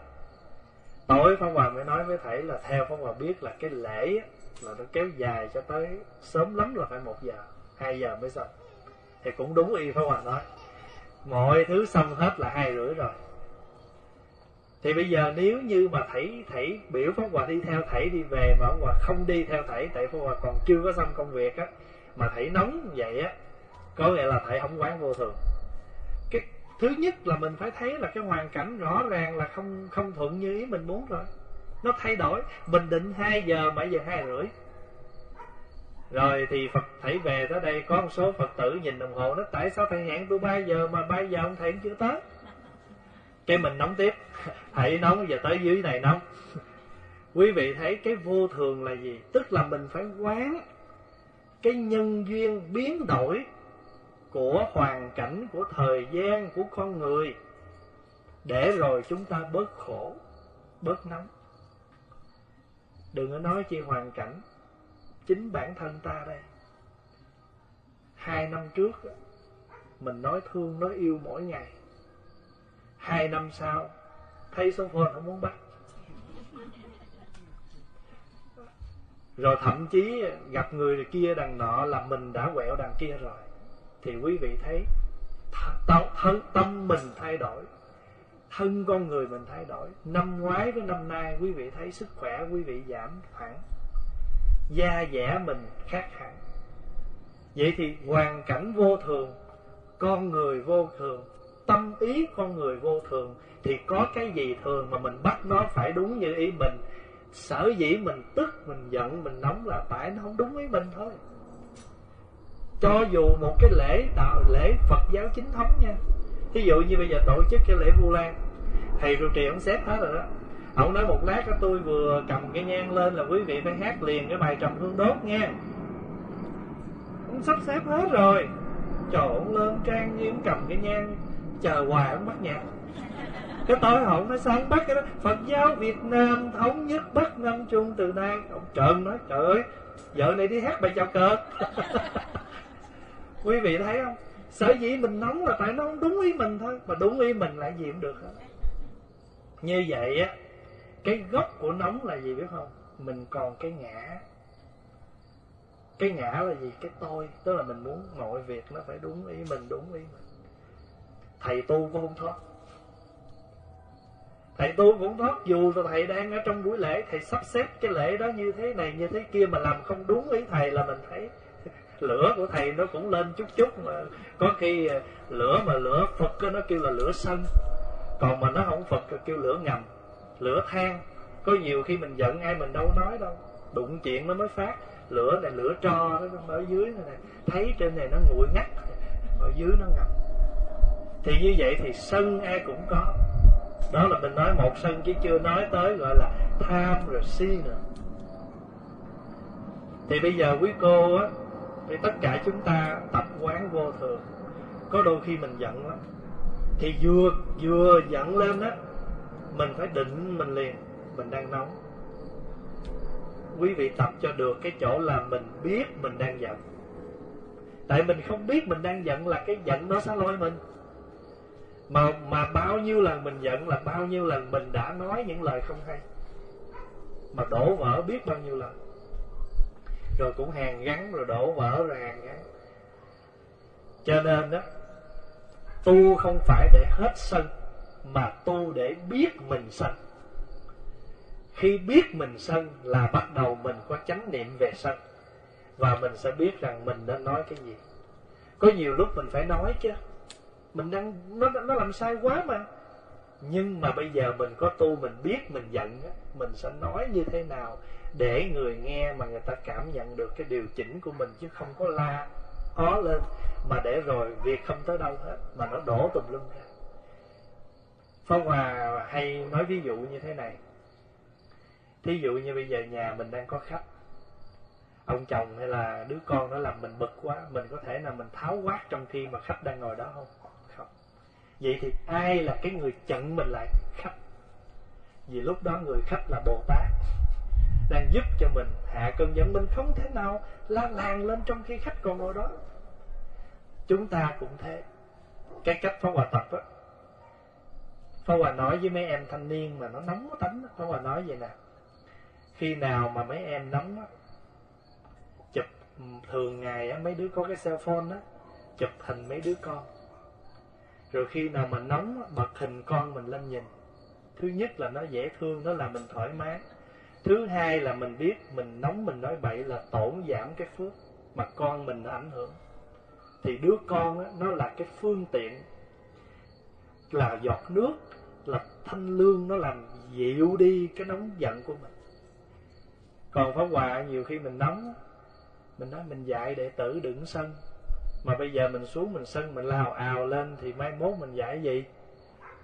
Tối Pháp Hòa mới nói với thầy là theo Pháp Hòa biết là cái lễ là nó kéo dài cho tới sớm lắm là phải một giờ, hai giờ mới xong. Thì cũng đúng y Pháp Hòa nói, mọi thứ xong hết là hai rưỡi rồi. Thì bây giờ nếu như mà thầy thầy biểu Pháp Hòa đi theo thầy đi về mà Pháp Hòa không đi theo thầy, tại Pháp Hòa còn chưa có xong công việc á, mà thầy nóng vậy á, có nghĩa là thầy không quán vô thường. Cái thứ nhất là mình phải thấy là cái hoàn cảnh rõ ràng là không không thuận như ý mình muốn rồi, nó thay đổi. Mình định hai giờ mà giờ hai rưỡi rồi thì Phật thầy về tới đây, có một số Phật tử nhìn đồng hồ nói tại sao thầy hẹn tôi ba giờ mà ba giờ ông thầy cũng chưa tới. Cái mình nóng tiếp, thầy nóng giờ tới dưới này nóng. Quý vị thấy cái vô thường là gì? Tức là mình phải quán cái nhân duyên biến đổi của hoàn cảnh, của thời gian, của con người, để rồi chúng ta bớt khổ, bớt nóng. Đừng có nói chi hoàn cảnh, chính bản thân ta đây. Hai năm trước mình nói thương, nói yêu mỗi ngày. Hai năm sau thấy số phone không muốn bắt. Rồi thậm chí gặp người kia đằng nọ là mình đã quẹo đằng kia rồi. Thì quý vị thấy thân, tâm mình thay đổi, thân con người mình thay đổi. Năm ngoái với năm nay quý vị thấy sức khỏe quý vị giảm hẳn, da dẻ mình khác hẳn. Vậy thì hoàn cảnh vô thường, con người vô thường, tâm ý con người vô thường, thì có cái gì thường mà mình bắt nó phải đúng như ý mình. Sở dĩ mình tức, mình giận, mình nóng là tại nó không đúng ý mình thôi. Cho dù một cái lễ đạo, lễ Phật giáo chính thống nha, thí dụ như bây giờ tổ chức cái lễ Vu Lan, thầy trụ trì ông xếp hết rồi đó. Ông nói một lát đó tôi vừa cầm cái nhang lên là quý vị phải hát liền cái bài Trầm Hương Đốt nha. Ông sắp xếp hết rồi. Trời ơi, ông lên trang như ông cầm cái nhang chờ hoài ông bắt nhạc. Cái tối hậu nói sao ông bắt cái đó? Phật giáo Việt Nam thống nhất Bắc Nam Trung từ nay. Ông trợn nói trời ơi, vợ này đi hát bài Chào Cờ. Quý vị thấy không? Sở dĩ mình nóng là tại nó không đúng ý mình thôi. Mà đúng ý mình lại gì cũng được hết. Như vậy á, cái gốc của nóng là gì biết không? Mình còn cái ngã. Cái ngã là gì? Cái tôi. Tức là mình muốn mọi việc nó phải đúng ý mình, đúng ý mình. Thầy tu cũng không thoát. Thầy tu cũng thoát. Dù là thầy đang ở trong buổi lễ, thầy sắp xếp cái lễ đó như thế này, như thế kia, mà làm không đúng ý thầy là mình thấy lửa của thầy nó cũng lên chút chút. Mà có khi lửa mà lửa Phật nó kêu là lửa sân, còn mà nó không Phật thì kêu lửa ngầm, lửa than. Có nhiều khi mình giận ai mình đâu nói đâu, đụng chuyện nó mới phát. Lửa này lửa tro nó ở dưới này, thấy trên này nó nguội ngắt, ở dưới nó ngầm. Thì như vậy thì sân ai cũng có. Đó là mình nói một sân, chứ chưa nói tới gọi là tham rồi si nữa. Thì bây giờ quý cô á, thì tất cả chúng ta tập quán vô thường. Có đôi khi mình giận lắm, thì vừa vừa giận lên á, mình phải định mình liền, mình đang nóng. Quý vị tập cho được cái chỗ là mình biết mình đang giận. Tại mình không biết mình đang giận là cái giận nó sẽ lôi mình. Mà mà bao nhiêu lần mình giận là bao nhiêu lần mình đã nói những lời không hay, mà đổ vỡ biết bao nhiêu lần. Rồi cũng hàn gắn, rồi đổ vỡ, rồi hàn gắn. Cho nên đó, tu không phải để hết sân, mà tu để biết mình sân. Khi biết mình sân là bắt đầu mình có chánh niệm về sân, và mình sẽ biết rằng mình nên nói cái gì. Có nhiều lúc mình phải nói chứ, mình đang nó, nó làm sai quá mà. Nhưng mà bây giờ mình có tu, mình biết mình giận, mình sẽ nói như thế nào để người nghe mà người ta cảm nhận được cái điều chỉnh của mình, chứ không có la ó lên mà để rồi việc không tới đâu hết mà nó đổ tùm lum ra. Pháp Hòa hay nói ví dụ như thế này. Thí dụ như bây giờ nhà mình đang có khách, ông chồng hay là đứa con nó làm mình bực quá, mình có thể là mình tháo quát trong khi mà khách đang ngồi đó không? Không. Vậy thì ai là cái người chặn mình lại? Khách. Vì lúc đó người khách là Bồ Tát, đang giúp cho mình hạ cơn giận. Mình không thể nào la làng lên trong khi khách còn ngồi đó. Chúng ta cũng thế. Cái cách Pháp Hòa tập á, Pháp Hòa nói với mấy em thanh niên mà nó nóng quá tánh, Pháp Hòa nói vậy nè: khi nào mà mấy em nóng á, chụp thường ngày á, mấy đứa có cái cell phone á, chụp hình mấy đứa con. Rồi khi nào mà nóng á, bật hình con mình lên nhìn. Thứ nhất là nó dễ thương, nó làm mình thoải mái. Thứ hai là mình biết mình nóng mình nói bậy là tổn giảm cái phước mà con mình nó ảnh hưởng. Thì đứa con á, nó là cái phương tiện, là giọt nước, là thanh lương, nó làm dịu đi cái nóng giận của mình. Còn Pháp Hòa nhiều khi mình nóng, mình nói mình dạy đệ tử đừng sân, mà bây giờ mình xuống mình sân mình lao ào lên thì mai mốt mình dạy gì?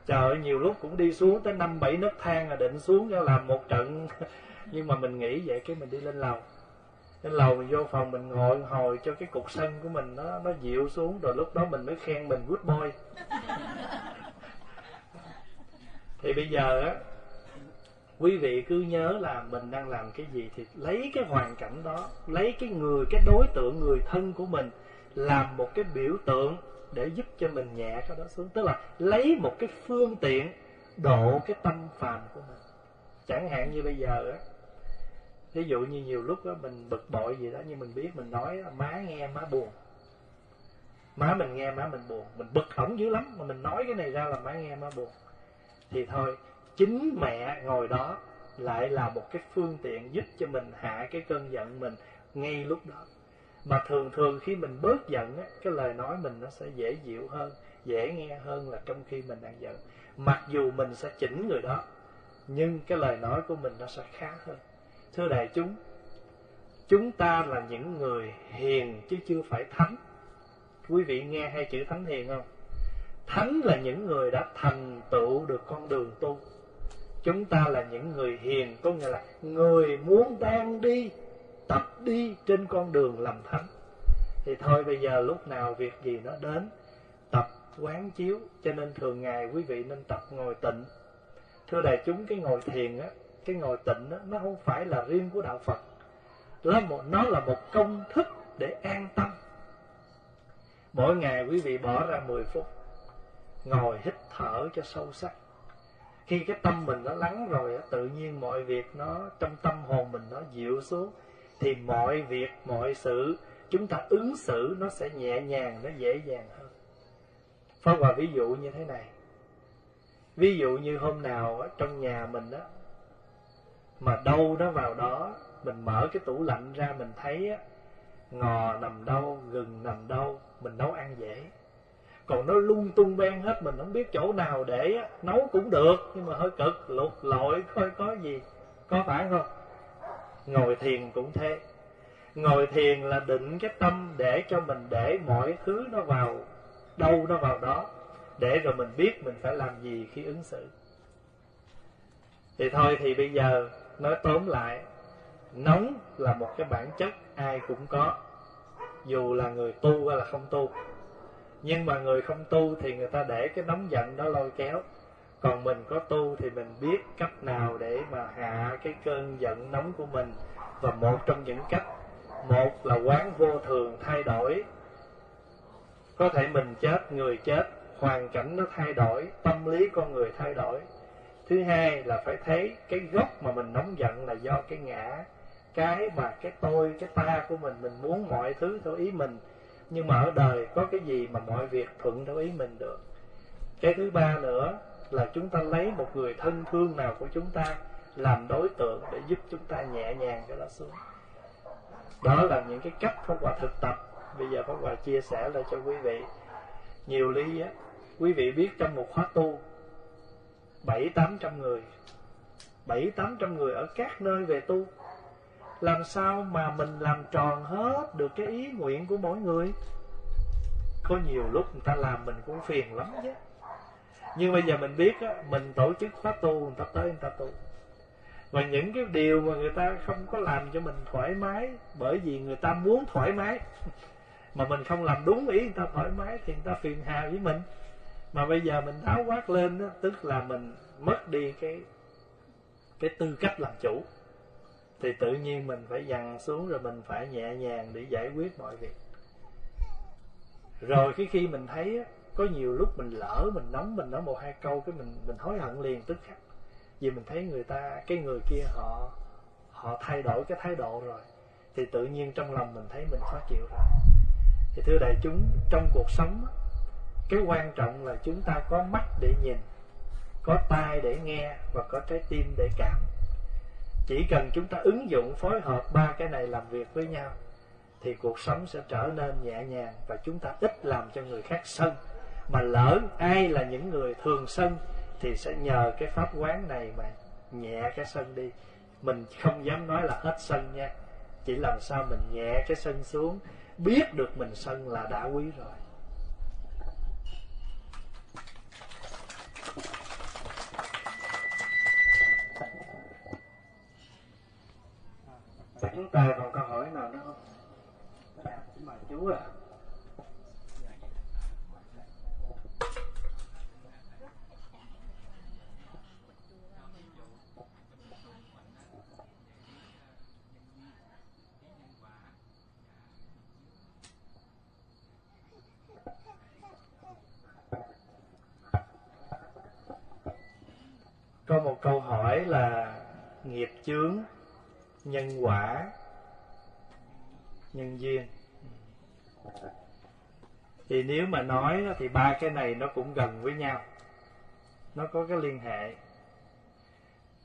Trời ơi, nhiều lúc cũng đi xuống tới năm bảy nấc thang là định xuống ra làm một trận. Nhưng mà mình nghĩ vậy cái mình đi lên lầu. Lên lầu mình vô phòng mình ngồi hồi cho cái cục sân của mình nó nó dịu xuống, rồi lúc đó mình mới khen mình good boy. Thì bây giờ á, quý vị cứ nhớ là mình đang làm cái gì thì lấy cái hoàn cảnh đó, lấy cái người, cái đối tượng người thân của mình làm một cái biểu tượng để giúp cho mình nhẹ cái đó xuống. Tức là lấy một cái phương tiện độ cái tâm phàm của mình. Chẳng hạn như bây giờ á, ví dụ như nhiều lúc á mình bực bội gì đó, nhưng mình biết mình nói là má nghe má buồn, má mình nghe má mình buồn, mình bực ổng dữ lắm mà mình nói cái này ra là má nghe má buồn. Thì thôi, chính mẹ ngồi đó lại là một cái phương tiện giúp cho mình hạ cái cơn giận mình ngay lúc đó. Mà thường thường khi mình bớt giận á, cái lời nói mình nó sẽ dễ dịu hơn, dễ nghe hơn là trong khi mình đang giận. Mặc dù mình sẽ chỉnh người đó, nhưng cái lời nói của mình nó sẽ khá hơn. Thưa đại chúng, chúng ta là những người hiền chứ chưa phải thánh. Quý vị nghe hai chữ thánh hiền không? Thánh là những người đã thành tựu được con đường tu. Chúng ta là những người hiền, có nghĩa là người muốn đang đi, tập đi trên con đường làm thánh. Thì thôi bây giờ lúc nào việc gì nó đến, tập quán chiếu. Cho nên thường ngày quý vị nên tập ngồi tịnh. Thưa đại chúng, cái ngồi thiền á, cái ngồi tịnh á, nó không phải là riêng của đạo Phật. Nó, một, nó là một công thức để an tâm. Mỗi ngày quý vị bỏ ra mười phút, ngồi hít thở cho sâu sắc. Khi cái tâm mình nó lắng rồi, tự nhiên mọi việc nó trong tâm hồn mình nó dịu xuống, thì mọi việc, mọi sự chúng ta ứng xử nó sẽ nhẹ nhàng, nó dễ dàng hơn. Pháp Hòa ví dụ như thế này. Ví dụ như hôm nào trong nhà mình đó, mà đâu đó vào đó, mình mở cái tủ lạnh ra mình thấy ngò nằm đâu, gừng nằm đâu, mình nấu ăn dễ. Còn nó lung tung beng hết, mình không biết chỗ nào để á, nấu cũng được, nhưng mà hơi cực, lục lội coi có gì, có phải không? Ngồi thiền cũng thế. Ngồi thiền là định cái tâm để cho mình để mọi thứ nó vào đâu nó vào đó, để rồi mình biết mình phải làm gì khi ứng xử. Thì thôi thì bây giờ nói tóm lại, nóng là một cái bản chất ai cũng có, dù là người tu hay là không tu. Nhưng mà người không tu thì người ta để cái nóng giận đó lôi kéo. Còn mình có tu thì mình biết cách nào để mà hạ cái cơn giận nóng của mình. Và một trong những cách, một là quán vô thường thay đổi. Có thể mình chết, người chết, hoàn cảnh nó thay đổi, tâm lý con người thay đổi. Thứ hai là phải thấy cái gốc mà mình nóng giận là do cái ngã, cái mà cái tôi, cái ta của mình. Mình muốn mọi thứ theo ý mình, nhưng mà ở đời có cái gì mà mọi việc thuận theo ý mình được. Cái thứ ba nữa là chúng ta lấy một người thân thương nào của chúng ta làm đối tượng để giúp chúng ta nhẹ nhàng cho nó xuống. Đó là những cái cách Pháp Hòa thực tập. Bây giờ Pháp Hòa chia sẻ lại cho quý vị. Nhiều lý á, quý vị biết trong một khóa tu bảy tám trăm người, bảy tám trăm người ở các nơi về tu. Làm sao mà mình làm tròn hết được cái ý nguyện của mỗi người? Có nhiều lúc người ta làm mình cũng phiền lắm chứ. Nhưng bây giờ mình biết á, mình tổ chức khóa tu, người ta tới người ta tu. Và những cái điều mà người ta không có làm cho mình thoải mái, bởi vì người ta muốn thoải mái, mà mình không làm đúng ý người ta thoải mái thì người ta phiền hà với mình. Mà bây giờ mình tháo quát lên đó, tức là mình mất đi cái cái tư cách làm chủ, thì tự nhiên mình phải dằn xuống, rồi mình phải nhẹ nhàng để giải quyết mọi việc. Rồi cái khi mình thấy có nhiều lúc mình lỡ, mình nóng, mình nói một hai câu cái mình mình hối hận liền tức khắc, vì mình thấy người ta, cái người kia họ họ thay đổi cái thái độ rồi, thì tự nhiên trong lòng mình thấy mình khó chịu rồi. Thì thưa đại chúng, trong cuộc sống cái quan trọng là chúng ta có mắt để nhìn, có tai để nghe và có trái tim để cảm. Chỉ cần chúng ta ứng dụng phối hợp ba cái này làm việc với nhau thì cuộc sống sẽ trở nên nhẹ nhàng, và chúng ta ít làm cho người khác sân. Mà lỡ ai là những người thường sân thì sẽ nhờ cái pháp quán này mà nhẹ cái sân đi. Mình không dám nói là hết sân nha, chỉ làm sao mình nhẹ cái sân xuống. Biết được mình sân là đã quý rồi. Chúng ta còn câu hỏi nào nữa không? Mời chú ạ. Có một câu hỏi là nghiệp chướng, nhân quả, nhân duyên. Thì nếu mà nói thì ba cái này nó cũng gần với nhau, nó có cái liên hệ.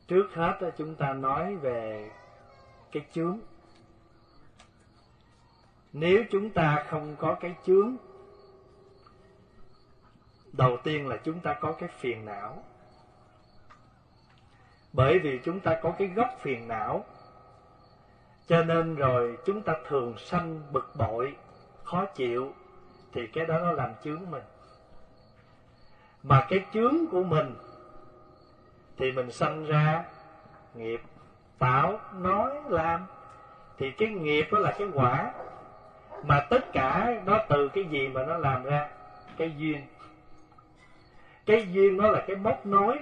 Trước hết chúng ta nói về cái chướng. Nếu chúng ta không có cái chướng, đầu tiên là chúng ta có cái phiền não. Bởi vì chúng ta có cái gốc phiền não, cho nên rồi chúng ta thường sanh bực bội, khó chịu, thì cái đó nó làm chướng mình. Mà cái chướng của mình thì mình sanh ra nghiệp, tạo, nói, làm. Thì cái nghiệp đó là cái quả, mà tất cả nó từ cái gì mà nó làm ra? Cái duyên. Cái duyên nó là cái móc nối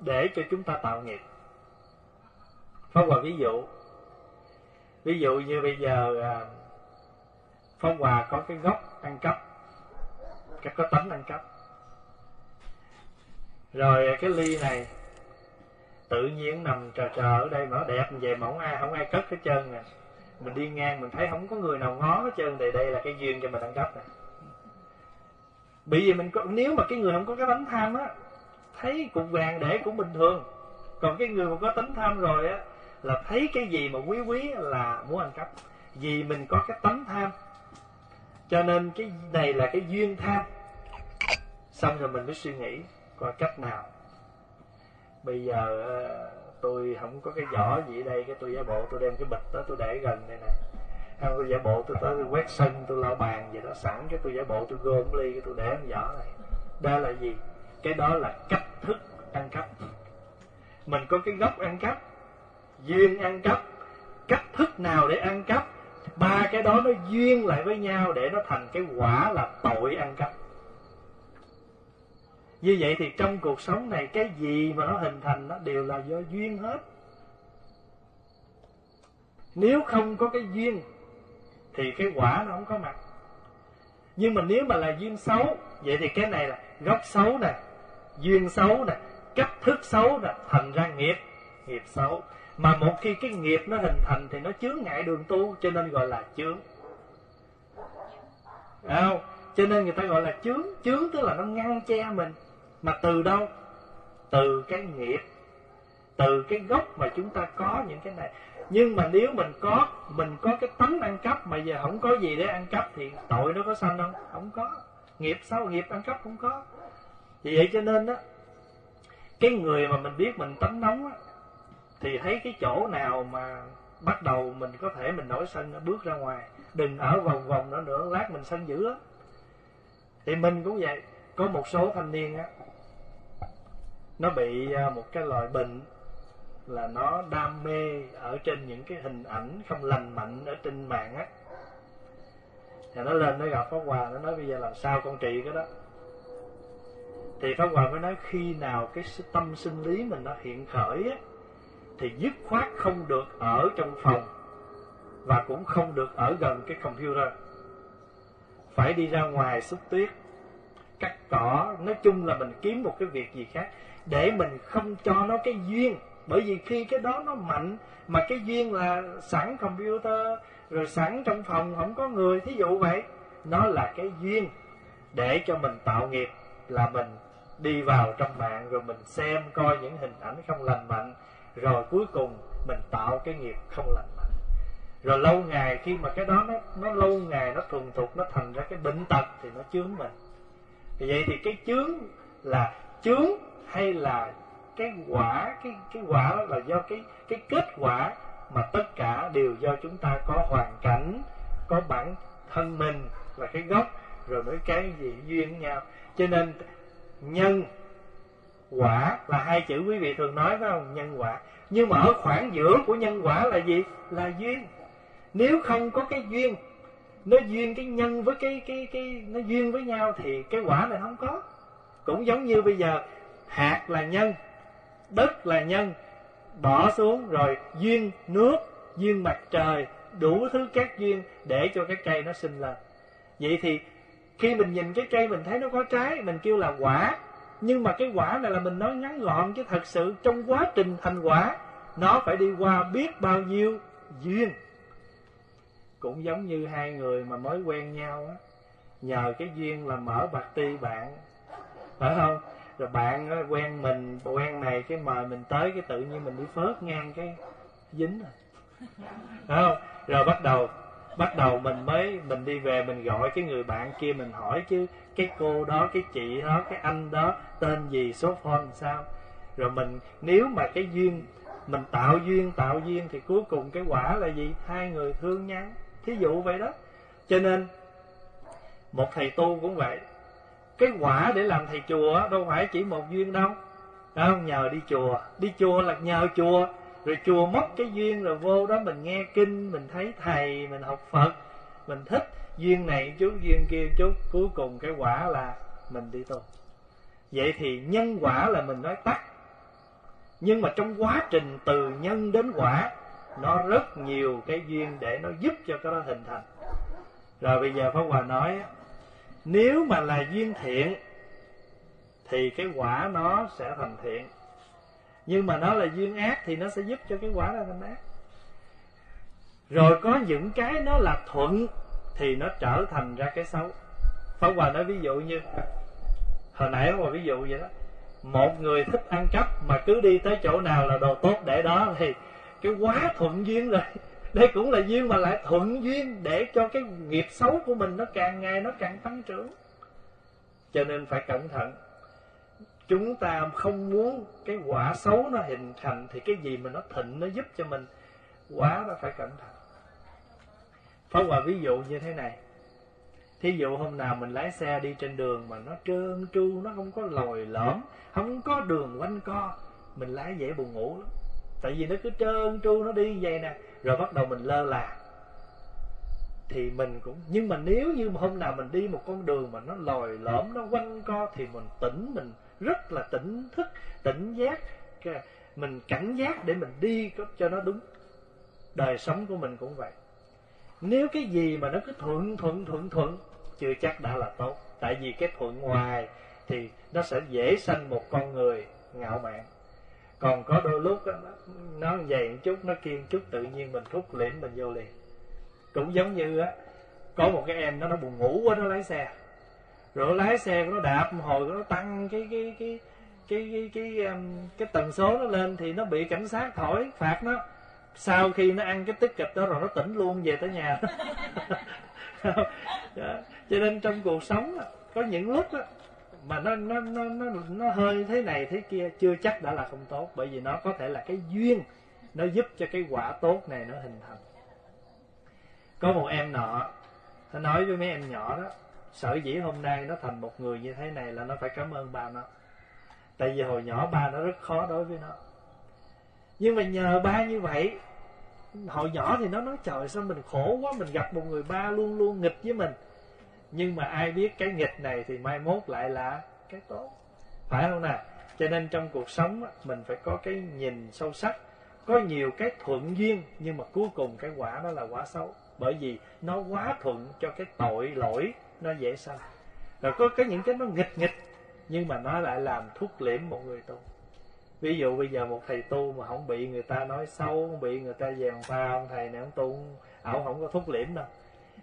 để cho chúng ta tạo nghiệp. Pháp Hòa ví dụ, ví dụ như bây giờ Pháp Hòa có cái gốc ăn cắp, cái có tánh ăn cắp, rồi cái ly này tự nhiên nằm trờ trờ ở đây mà nó đẹp như vậy mà không ai, không ai cất hết trơn nè. Mình đi ngang mình thấy không có người nào ngó hết trơn, thì đây là cái duyên cho mình ăn cắp này. Bởi vì mình có, nếu mà cái người không có cái tánh tham á, thấy cục vàng để cũng bình thường. Còn cái người mà có tánh tham rồi á, là thấy cái gì mà quý quý là muốn ăn cắp. Vì mình có cái tánh tham, cho nên cái này là cái duyên tham. Xong rồi mình mới suy nghĩ coi cách nào. Bây giờ tôi không có cái vỏ gì ở đây, cái tôi giả bộ tôi đem cái bịch đó tôi để gần đây này. Không, tôi giả bộ tôi tới tôi quét sân, tôi lau bàn gì đó sẵn, cái tôi giả bộ tôi gom ly, cái tôi để cái vỏ này. Đó là gì? Cái đó là cách thức ăn cắp. Mình có cái gốc ăn cắp, duyên ăn cắp, cách thức nào để ăn cắp, ba cái đó nó duyên lại với nhau để nó thành cái quả là tội ăn cắp. Như vậy thì trong cuộc sống này cái gì mà nó hình thành nó đều là do duyên hết. Nếu không có cái duyên thì cái quả nó không có mặt. Nhưng mà nếu mà là duyên xấu, vậy thì cái này là gốc xấu nè, duyên xấu nè, cách thức xấu nè, thành ra nghiệp, nghiệp xấu. Mà một khi cái nghiệp nó hình thành thì nó chướng ngại đường tu, cho nên gọi là chướng. Không? Cho nên người ta gọi là chướng. Chướng tức là nó ngăn che mình. Mà từ đâu? Từ cái nghiệp, từ cái gốc mà chúng ta có những cái này. Nhưng mà nếu mình có, mình có cái tánh ăn cắp mà giờ không có gì để ăn cắp thì tội nó có sanh không? Không có. Nghiệp sau nghiệp ăn cắp không có. Vì vậy cho nên đó, cái người mà mình biết mình tánh nóng á, thì thấy cái chỗ nào mà bắt đầu mình có thể mình nổi sân, bước ra ngoài, đừng ở vòng vòng nữa nữa lát mình sân dữ lắm. Thì mình cũng vậy. Có một số thanh niên á, nó bị một cái loại bệnh là nó đam mê ở trên những cái hình ảnh không lành mạnh ở trên mạng á. Thì nó lên nó gặp Pháp Hòa, nó nói bây giờ làm sao con trị cái đó. Thì Pháp Hòa mới nói khi nào cái tâm sinh lý mình nó hiện khởi á, thì dứt khoát không được ở trong phòng và cũng không được ở gần cái computer, phải đi ra ngoài xúc tuyết, cắt cỏ, nói chung là mình kiếm một cái việc gì khác để mình không cho nó cái duyên. Bởi vì khi cái đó nó mạnh, mà cái duyên là sẵn computer, rồi sẵn trong phòng không có người, thí dụ vậy, nó là cái duyên để cho mình tạo nghiệp, là mình đi vào trong mạng rồi mình xem coi những hình ảnh không lành mạnh, rồi cuối cùng mình tạo cái nghiệp không lành mạnh. Rồi lâu ngày khi mà cái đó nó, nó lâu ngày nó thuần thục, nó thành ra cái bệnh tật thì nó chướng mình. Vì vậy thì cái chướng là chướng hay là cái quả, cái cái quả đó là do cái cái kết quả, mà tất cả đều do chúng ta có hoàn cảnh, có bản thân mình là cái gốc, rồi mấy cái gì duyên với nhau. Cho nên nhân quả là hai chữ quý vị thường nói phải không? Nhân quả. Nhưng mà ở khoảng giữa của nhân quả là gì? Là duyên. Nếu không có cái duyên, nó duyên cái nhân với cái cái cái nó duyên với nhau thì cái quả này không có. Cũng giống như bây giờ hạt là nhân, đất là nhân, bỏ xuống rồi duyên nước, duyên mặt trời, đủ thứ các duyên để cho cái cây nó sinh lên. Vậy thì khi mình nhìn cái cây mình thấy nó có trái, mình kêu là quả. Nhưng mà cái quả này là mình nói ngắn gọn, chứ thật sự trong quá trình thành quả nó phải đi qua biết bao nhiêu duyên. Cũng giống như hai người mà mới quen nhau á, nhờ cái duyên là mở bạc ti bạn, phải không? Rồi bạn quen mình, quen này cái mời mình tới, cái tự nhiên mình đi phớt ngang cái dính rồi, phải không? Rồi bắt đầu bắt đầu mình mới mình đi về mình gọi cái người bạn kia, mình hỏi chứ cái cô đó, cái chị đó, cái anh đó tên gì, số phone sao. Rồi mình nếu mà cái duyên mình tạo duyên tạo duyên thì cuối cùng cái quả là gì? Hai người thương nhau, thí dụ vậy đó. Cho nên một thầy tu cũng vậy, cái quả để làm thầy chùa đâu phải chỉ một duyên đâu, phải không? Nhờ đi chùa, đi chùa là nhờ chùa, rồi chùa mất cái duyên, rồi vô đó mình nghe kinh, mình thấy thầy, mình học Phật, mình thích duyên này chút, duyên kia chút, cuối cùng cái quả là mình đi tu. Vậy thì nhân quả là mình nói tắt, nhưng mà trong quá trình từ nhân đến quả nó rất nhiều cái duyên để nó giúp cho cái đó hình thành. Rồi bây giờ Pháp Hòa nói nếu mà là duyên thiện thì cái quả nó sẽ thành thiện, nhưng mà nó là duyên ác thì nó sẽ giúp cho cái quả nó thành ác. Rồi có những cái nó là thuận thì nó trở thành ra cái xấu. Pháp Hòa nói ví dụ như hồi nãy Pháp Hòa ví dụ vậy đó, một người thích ăn cắp mà cứ đi tới chỗ nào là đồ tốt để đó thì cái quá thuận duyên rồi. Đây cũng là duyên mà lại thuận duyên để cho cái nghiệp xấu của mình nó càng ngày nó càng tăng trưởng. Cho nên phải cẩn thận. Chúng ta không muốn cái quả xấu nó hình thành thì cái gì mà nó thịnh nó giúp cho mình, quả nó phải cẩn thận. Pháp Hòa ví dụ như thế này. Thí dụ hôm nào mình lái xe đi trên đường mà nó trơn tru, nó không có lồi lõm, không có đường quanh co, mình lái dễ buồn ngủ lắm. Tại vì nó cứ trơn tru nó đi vậy nè, rồi bắt đầu mình lơ là. Thì mình cũng nhưng mà nếu như mà hôm nào mình đi một con đường mà nó lồi lõm, nó quanh co thì mình tỉnh, mình rất là tỉnh thức, tỉnh giác, mình cảnh giác để mình đi cho nó đúng. Đời sống của mình cũng vậy. Nếu cái gì mà nó cứ thuận thuận thuận thuận chưa chắc đã là tốt. Tại vì cái thuận hoài thì nó sẽ dễ sanh một con người ngạo mạn. Còn có đôi lúc đó, nó dày một chút, nó kiên chút, tự nhiên mình rút liễm mình vô liền. Cũng giống như á, có một cái em đó, nó buồn ngủ quá, nó lái xe, rồi lái xe của nó đạp một hồi, nó tăng cái cái cái cái cái cái, cái, cái tần số nó lên thì nó bị cảnh sát thổi phạt nó. Sau khi nó ăn cái ticket đó rồi nó tỉnh luôn về tới nhà. Cho nên trong cuộc sống có những lúc đó, mà nó nó nó nó nó hơi thế này thế kia chưa chắc đã là không tốt, bởi vì nó có thể là cái duyên nó giúp cho cái quả tốt này nó hình thành. Có một em nọ, nó nói với mấy em nhỏ đó, sở dĩ hôm nay nó thành một người như thế này là nó phải cảm ơn ba nó. Tại vì hồi nhỏ ba nó rất khó đối với nó. Nhưng mà nhờ ba như vậy, hồi nhỏ thì nó nói trời sao mình khổ quá, mình gặp một người ba luôn luôn nghịch với mình. Nhưng mà ai biết cái nghịch này thì mai mốt lại là cái tốt, phải không nào? Cho nên trong cuộc sống mình phải có cái nhìn sâu sắc. Có nhiều cái thuận duyên, nhưng mà cuối cùng cái quả đó là quả xấu, bởi vì nó quá thuận cho cái tội lỗi nó dễ sanh. Rồi có cái những cái nó nghịch nghịch, nhưng mà nó lại làm thuốc liễm một người tu. Ví dụ bây giờ một thầy tu mà không bị người ta nói xấu, không bị người ta dèm pha, ông thầy này ông tu, ổng không có thuốc liễm đâu.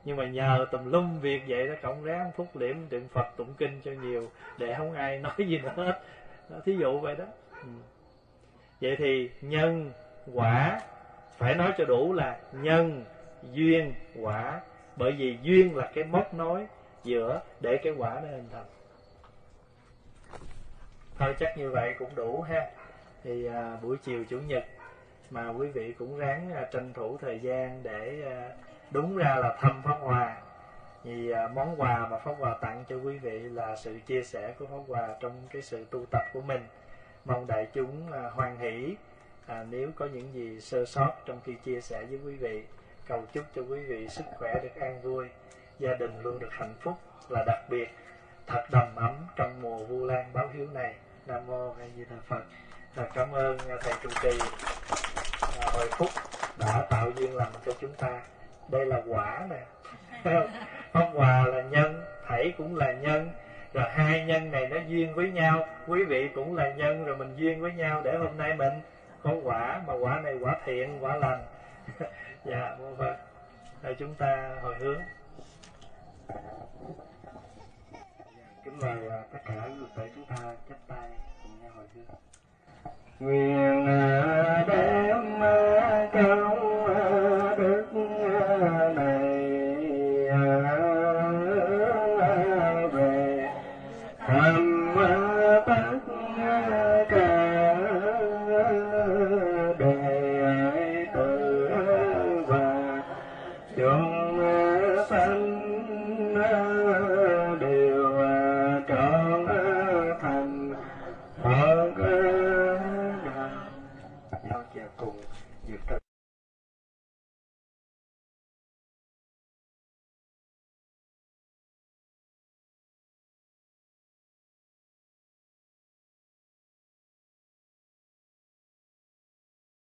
Nhưng mà nhờ tùm lum việc vậy đó, cộng ráng thuốc liễm tượng Phật tụng kinh cho nhiều, để không ai nói gì nữa hết. Thí dụ vậy đó. Vậy thì nhân quả, phải nói cho đủ là nhân duyên quả, bởi vì duyên là cái móc nối giữa để cái quả nó hình thành. Thôi chắc như vậy cũng đủ ha. Thì à, buổi chiều chủ nhật mà quý vị cũng ráng à, tranh thủ thời gian để à, đúng ra là thăm Pháp Hòa. Vì à, món quà mà Pháp Hòa tặng cho quý vị là sự chia sẻ của Pháp Hòa trong cái sự tu tập của mình. Mong đại chúng à, hoan hỷ à, nếu có những gì sơ sót trong khi chia sẻ với quý vị. Cầu chúc cho quý vị sức khỏe được an vui, gia đình luôn được hạnh phúc, là đặc biệt thật đầm ấm trong mùa Vu Lan báo hiếu này. Nam mô A Di Đà Phật. Thật cảm ơn thầy trụ trì Huệ Phúc đã tạo duyên lành cho chúng ta. Đây là quả nè, Pháp Hòa là nhân, thầy cũng là nhân, rồi hai nhân này nó duyên với nhau, quý vị cũng là nhân, rồi mình duyên với nhau để hôm nay mình có quả, mà quả này quả thiện, quả lành. Dạ mô Phật. Rồi chúng ta hồi hướng. Kính mời tất cả quý vị chúng ta chắp tay cùng nhau hồi hướng. Nguyện